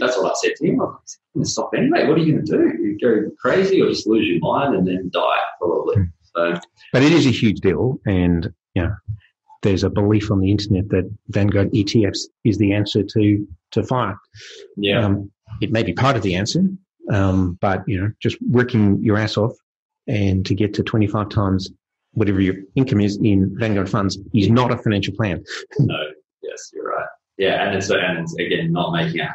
that's what I said to him. I was like, I'm going to stop anyway. What are you going to do? You go crazy or just lose your mind and then die, probably. So. But it is a huge deal. And, there's a belief on the internet that Vanguard ETFs is the answer to FIRE. Yeah. It may be part of the answer, but, just working your ass off and to get to 25 times whatever your income is in Vanguard funds is not a financial plan. No, yes, you're right. Yeah, and it's again, not making it,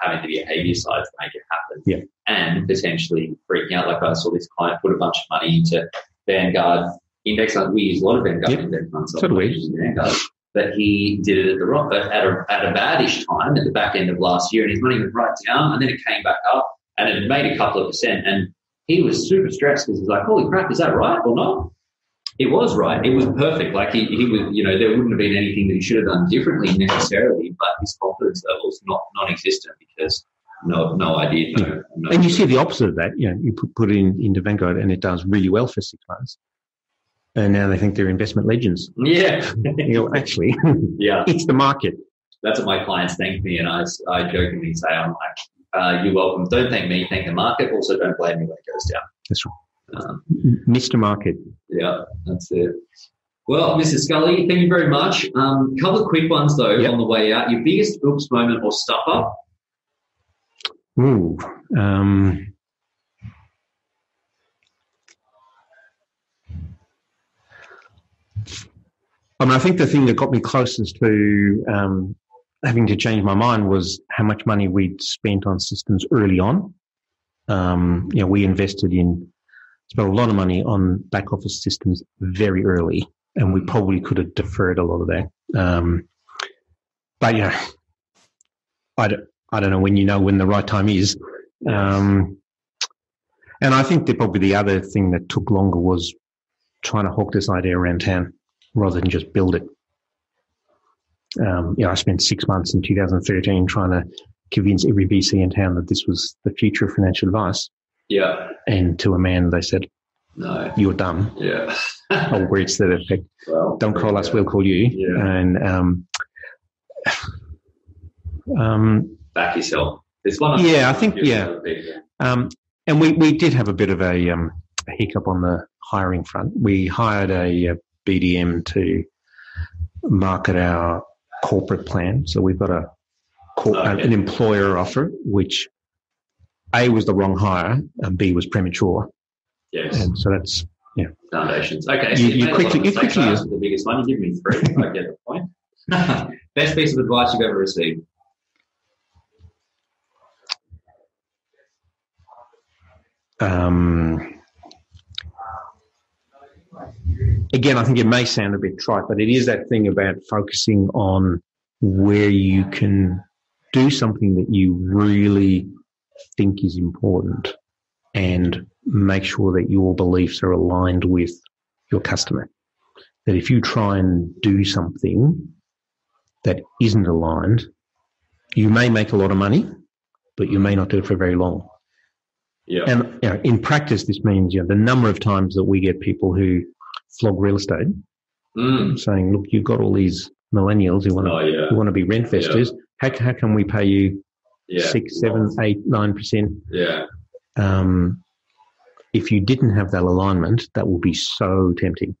having the behaviour side to make it happen. Yeah. And potentially freaking out. Like I saw this client put a bunch of money into Vanguard index funds. We use a lot of Vanguard index funds. So do we. But he did it at a badish time at the back end of last year, and his money went right down, and then it came back up, and it made a couple of percent, and he was super stressed because he's like, holy crap, is that right or not? It was right. It was perfect. Like he was, there wouldn't have been anything that he should have done differently necessarily, but his confidence level is non-existent because no idea. No. And you see the opposite of that. You put it into Vanguard, and it does really well for 6 months. And now they think they're investment legends. Yeah. Actually, it's the market. That's what my clients thank me, and I jokingly say, I'm like, you're welcome. Don't thank me, thank the market. Also, don't blame me when it goes down. That's right. Mr. Market. Yeah, that's it. Well, Mr. Scully, thank you very much. A couple of quick ones, though, on the way out. Your biggest oops moment or stuff-up? Ooh. I think the thing that got me closest to having to change my mind was how much money we'd spent on systems early on. We spent a lot of money on back office systems very early, and we probably could have deferred a lot of that. I don't know when the right time is. And I think that probably the other thing that took longer was trying to hawk this idea around town, rather than just build it. I spent 6 months in 2013 trying to convince every VC in town that this was the future of financial advice. Yeah. And to a man, they said, no, you're dumb. Yeah. Or words to that effect. Well, don't call us, we'll call you. Yeah. And back yourself. It's one of and we did have a bit of a hiccup on the hiring front. We hired a BDM to market our corporate plan. So we've got an employer offer, which A, was the wrong hire, and B, was premature. Yes. And so that's, foundations. Okay. So you quickly use the biggest one. You give me 3. I get the point. Best piece of advice you've ever received? Again, I think it may sound a bit trite, but it is that thing about focusing on where you can do something that you really think is important and make sure that your beliefs are aligned with your customer. That if you try and do something that isn't aligned, you may make a lot of money, but you may not do it for very long. Yeah. And in practice, this means the number of times that we get people who flog real estate, saying, "Look, you've got all these millennials who want to be rent investors. How can we pay you 6, 7, 8, 9%. Yeah. If you didn't have that alignment, that will be so tempting.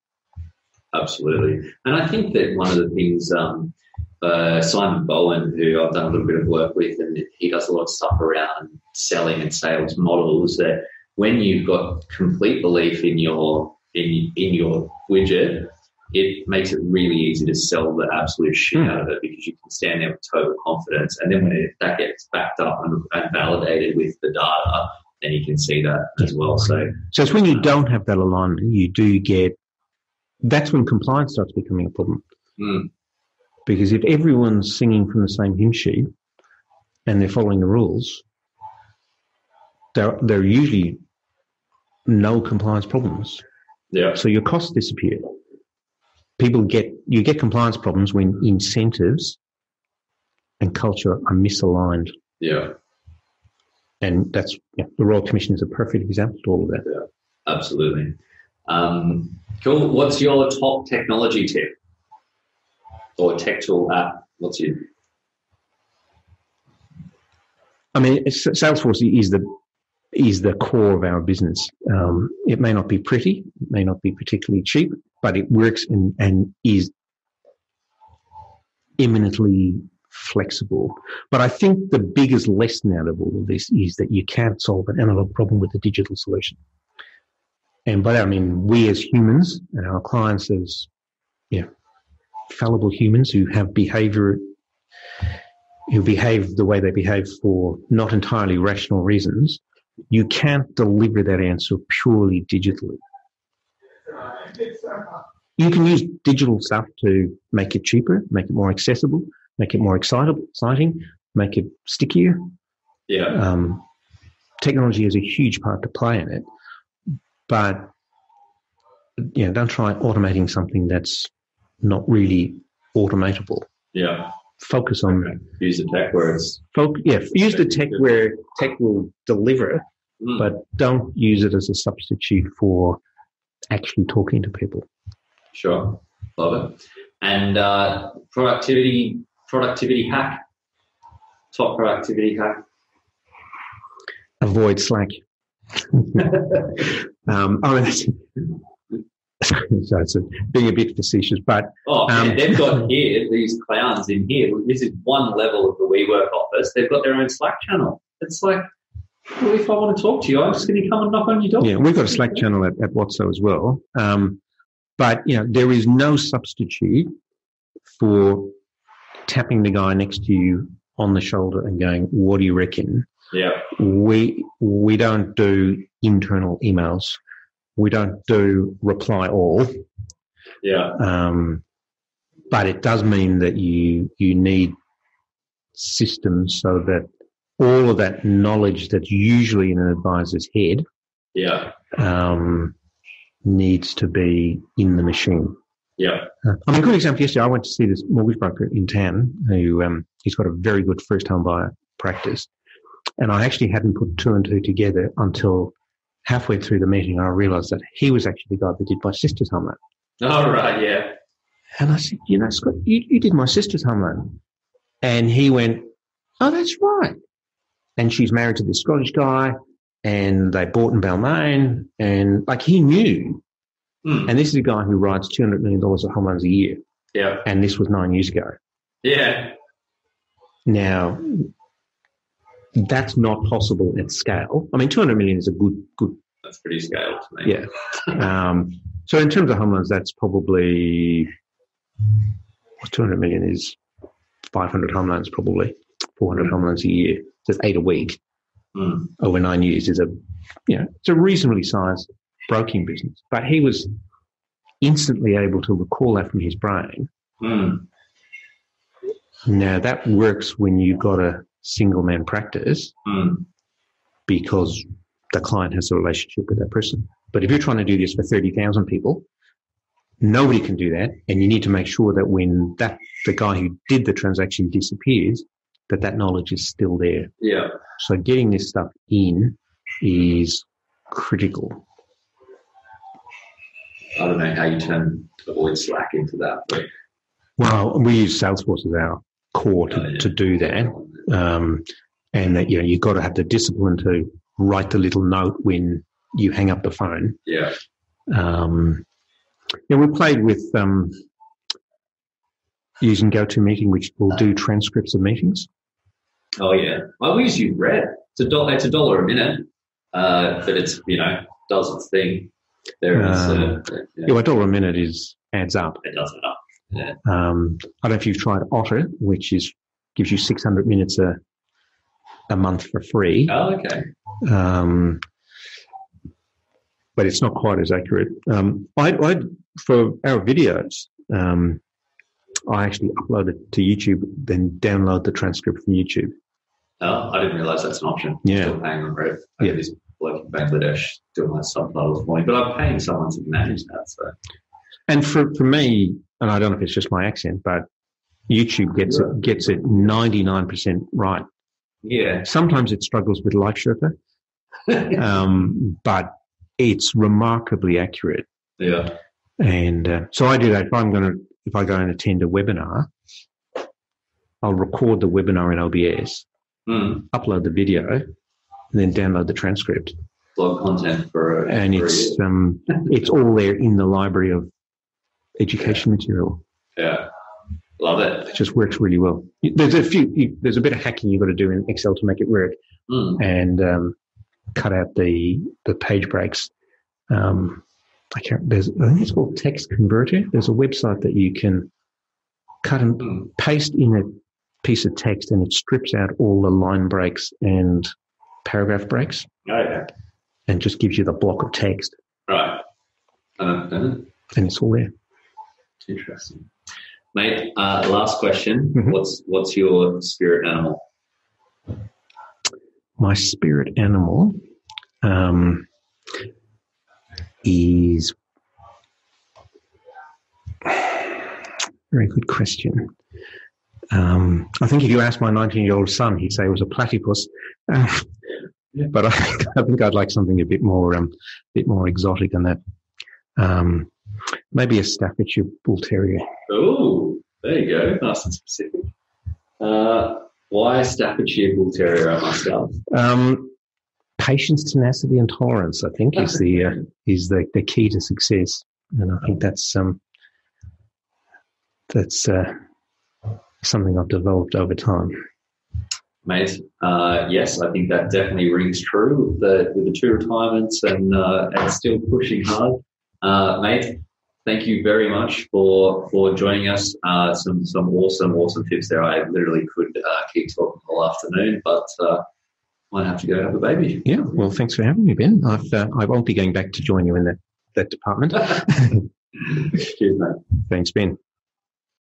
Absolutely. And I think that one of the things, Simon Bowen, who I've done a little bit of work with, and he does a lot of stuff around selling and sales models, that when you've got complete belief in your widget, it makes it really easy to sell the absolute shit out of it, because you can stand there with total confidence. And then when that gets backed up and validated with the data, then you can see that as well. So it's when you don't have that alignment, you do get – that's when compliance starts becoming a problem. Mm. Because if everyone's singing from the same hymn sheet and they're following the rules, there are usually no compliance problems. Yeah. So your costs disappear. You get compliance problems when incentives and culture are misaligned. Yeah. And that's the Royal Commission is a perfect example to all of that. Yeah, absolutely. Cool. What's your top technology tip or tech tool app? What's your? I mean, Salesforce is the core of our business. It may not be pretty, it may not be particularly cheap, but it works and is eminently flexible. But I think the biggest lesson out of all of this is that you can't solve an analog problem with a digital solution. And by that I mean we as humans and our clients as fallible humans who have behavior, who behave the way they behave for not entirely rational reasons, you can't deliver that answer purely digitally. You can use digital stuff to make it cheaper, make it more accessible, make it more exciting, make it stickier. Yeah. Technology has a huge part to play in it, but don't try automating something that's not really automatable. Yeah. Focus on use the tech where it's use the tech where tech will deliver it, but don't use it as a substitute for actually talking to people. Sure, love it. And productivity hack. Top productivity hack. Avoid Slack. So it's being a bit facetious, but... Oh, man, they've got here, these clowns in here. This is one level of the WeWork office. They've got their own Slack channel. It's like, well, if I want to talk to you, I'm just going to come and knock on your door. Yeah, we've got a Slack channel at WhatsApp as well. But, there is no substitute for tapping the guy next to you on the shoulder and going, what do you reckon? Yeah. We don't do internal emails. We don't do reply all. Yeah. But it does mean that you need systems so that all of that knowledge that's usually in an advisor's head needs to be in the machine. Yeah. A good example yesterday, I went to see this mortgage broker in town who he's got a very good first-time buyer practice. And I actually hadn't put two and two together until halfway through the meeting, I realised that he was actually the guy that did my sister's home loan. Oh, right, yeah. And I said, Scott, you did my sister's home loan. And he went, oh, that's right. And she's married to this Scottish guy and they bought in Balmain and, he knew. Mm. And this is a guy who writes $200 million of home loans a year. Yeah. And this was 9 years ago. Yeah. Now... that's not possible at scale. I mean, 200 million is a good. That's pretty scaled to me. Yeah. So in terms of home loans, that's probably 200 million is 500 home loans, probably 400 home loans a year. So it's 8 a week over 9 years is it's a reasonably sized broking business. But he was instantly able to recall that from his brain. Mm. Now that works when you've got a single man practice because the client has a relationship with that person. But if you're trying to do this for 30,000 people, nobody can do that. And you need to make sure that when the guy who did the transaction disappears, that knowledge is still there. Yeah. So getting this stuff in is critical. I don't know how you turn avoid Slack into that. But... Well, we use Salesforce as our core to do that. and that, you know, you've got to have the discipline to write the little note when you hang up the phone. Yeah. And we played with using GoToMeeting, which will do transcripts of meetings. Oh yeah, I use YouRed. It's $1 a minute, but it's, you know, does its thing. There is $1 a minute is adds up. It does enough. Yeah. I don't know if you've tried Otter, which is gives you 600 minutes a month for free. Oh, okay. But it's not quite as accurate. I for our videos, I actually upload it to YouTube, then download the transcript from YouTube. Oh, I didn't realise that's an option. Yeah. Still paying on rent. Yeah. This bloke in Bangladesh doing my subtitles for me, but I'm paying someone to manage that. So. And for me, and I don't know if it's just my accent, but YouTube gets it 99% right. Yeah. Sometimes it struggles with Life Sherpa, but it's remarkably accurate. Yeah. And so I do that. If I go and attend a webinar, I'll record the webinar in OBS, upload the video, and then download the transcript. Blog content for it's it's all there in the library of education material. Yeah, love it. It just works really well. There's a bit of hacking you've got to do in Excel to make it work, and cut out the page breaks. I think it's called Text Converter. There's a website that you can cut and paste in a piece of text, and it strips out all the line breaks and paragraph breaks. Oh, yeah. And just gives you the block of text. Right. And it's all there. Interesting. Mate, last question. Mm-hmm. What's your spirit animal? My spirit animal... is very good question. I think if you asked my 19-year-old son, he'd say it was a platypus. But I think I'd like something a bit more exotic than that. Maybe a Staffordshire Bull Terrier. Oh, there you go, nice and specific. Why Staffordshire Bull Terrier? I must ask. Patience, tenacity, and tolerance, I think, is the key to success, and I think that's something I've developed over time. Mate, yes, I think that definitely rings true with the two retirements and still pushing hard. Mate, thank you very much for joining us. Some awesome tips there. I literally could keep talking all afternoon, but. Might have to go have a baby. Yeah, well, thanks for having me, Ben. I won't be going back to join you in that department. Cheers, mate. Thanks, Ben.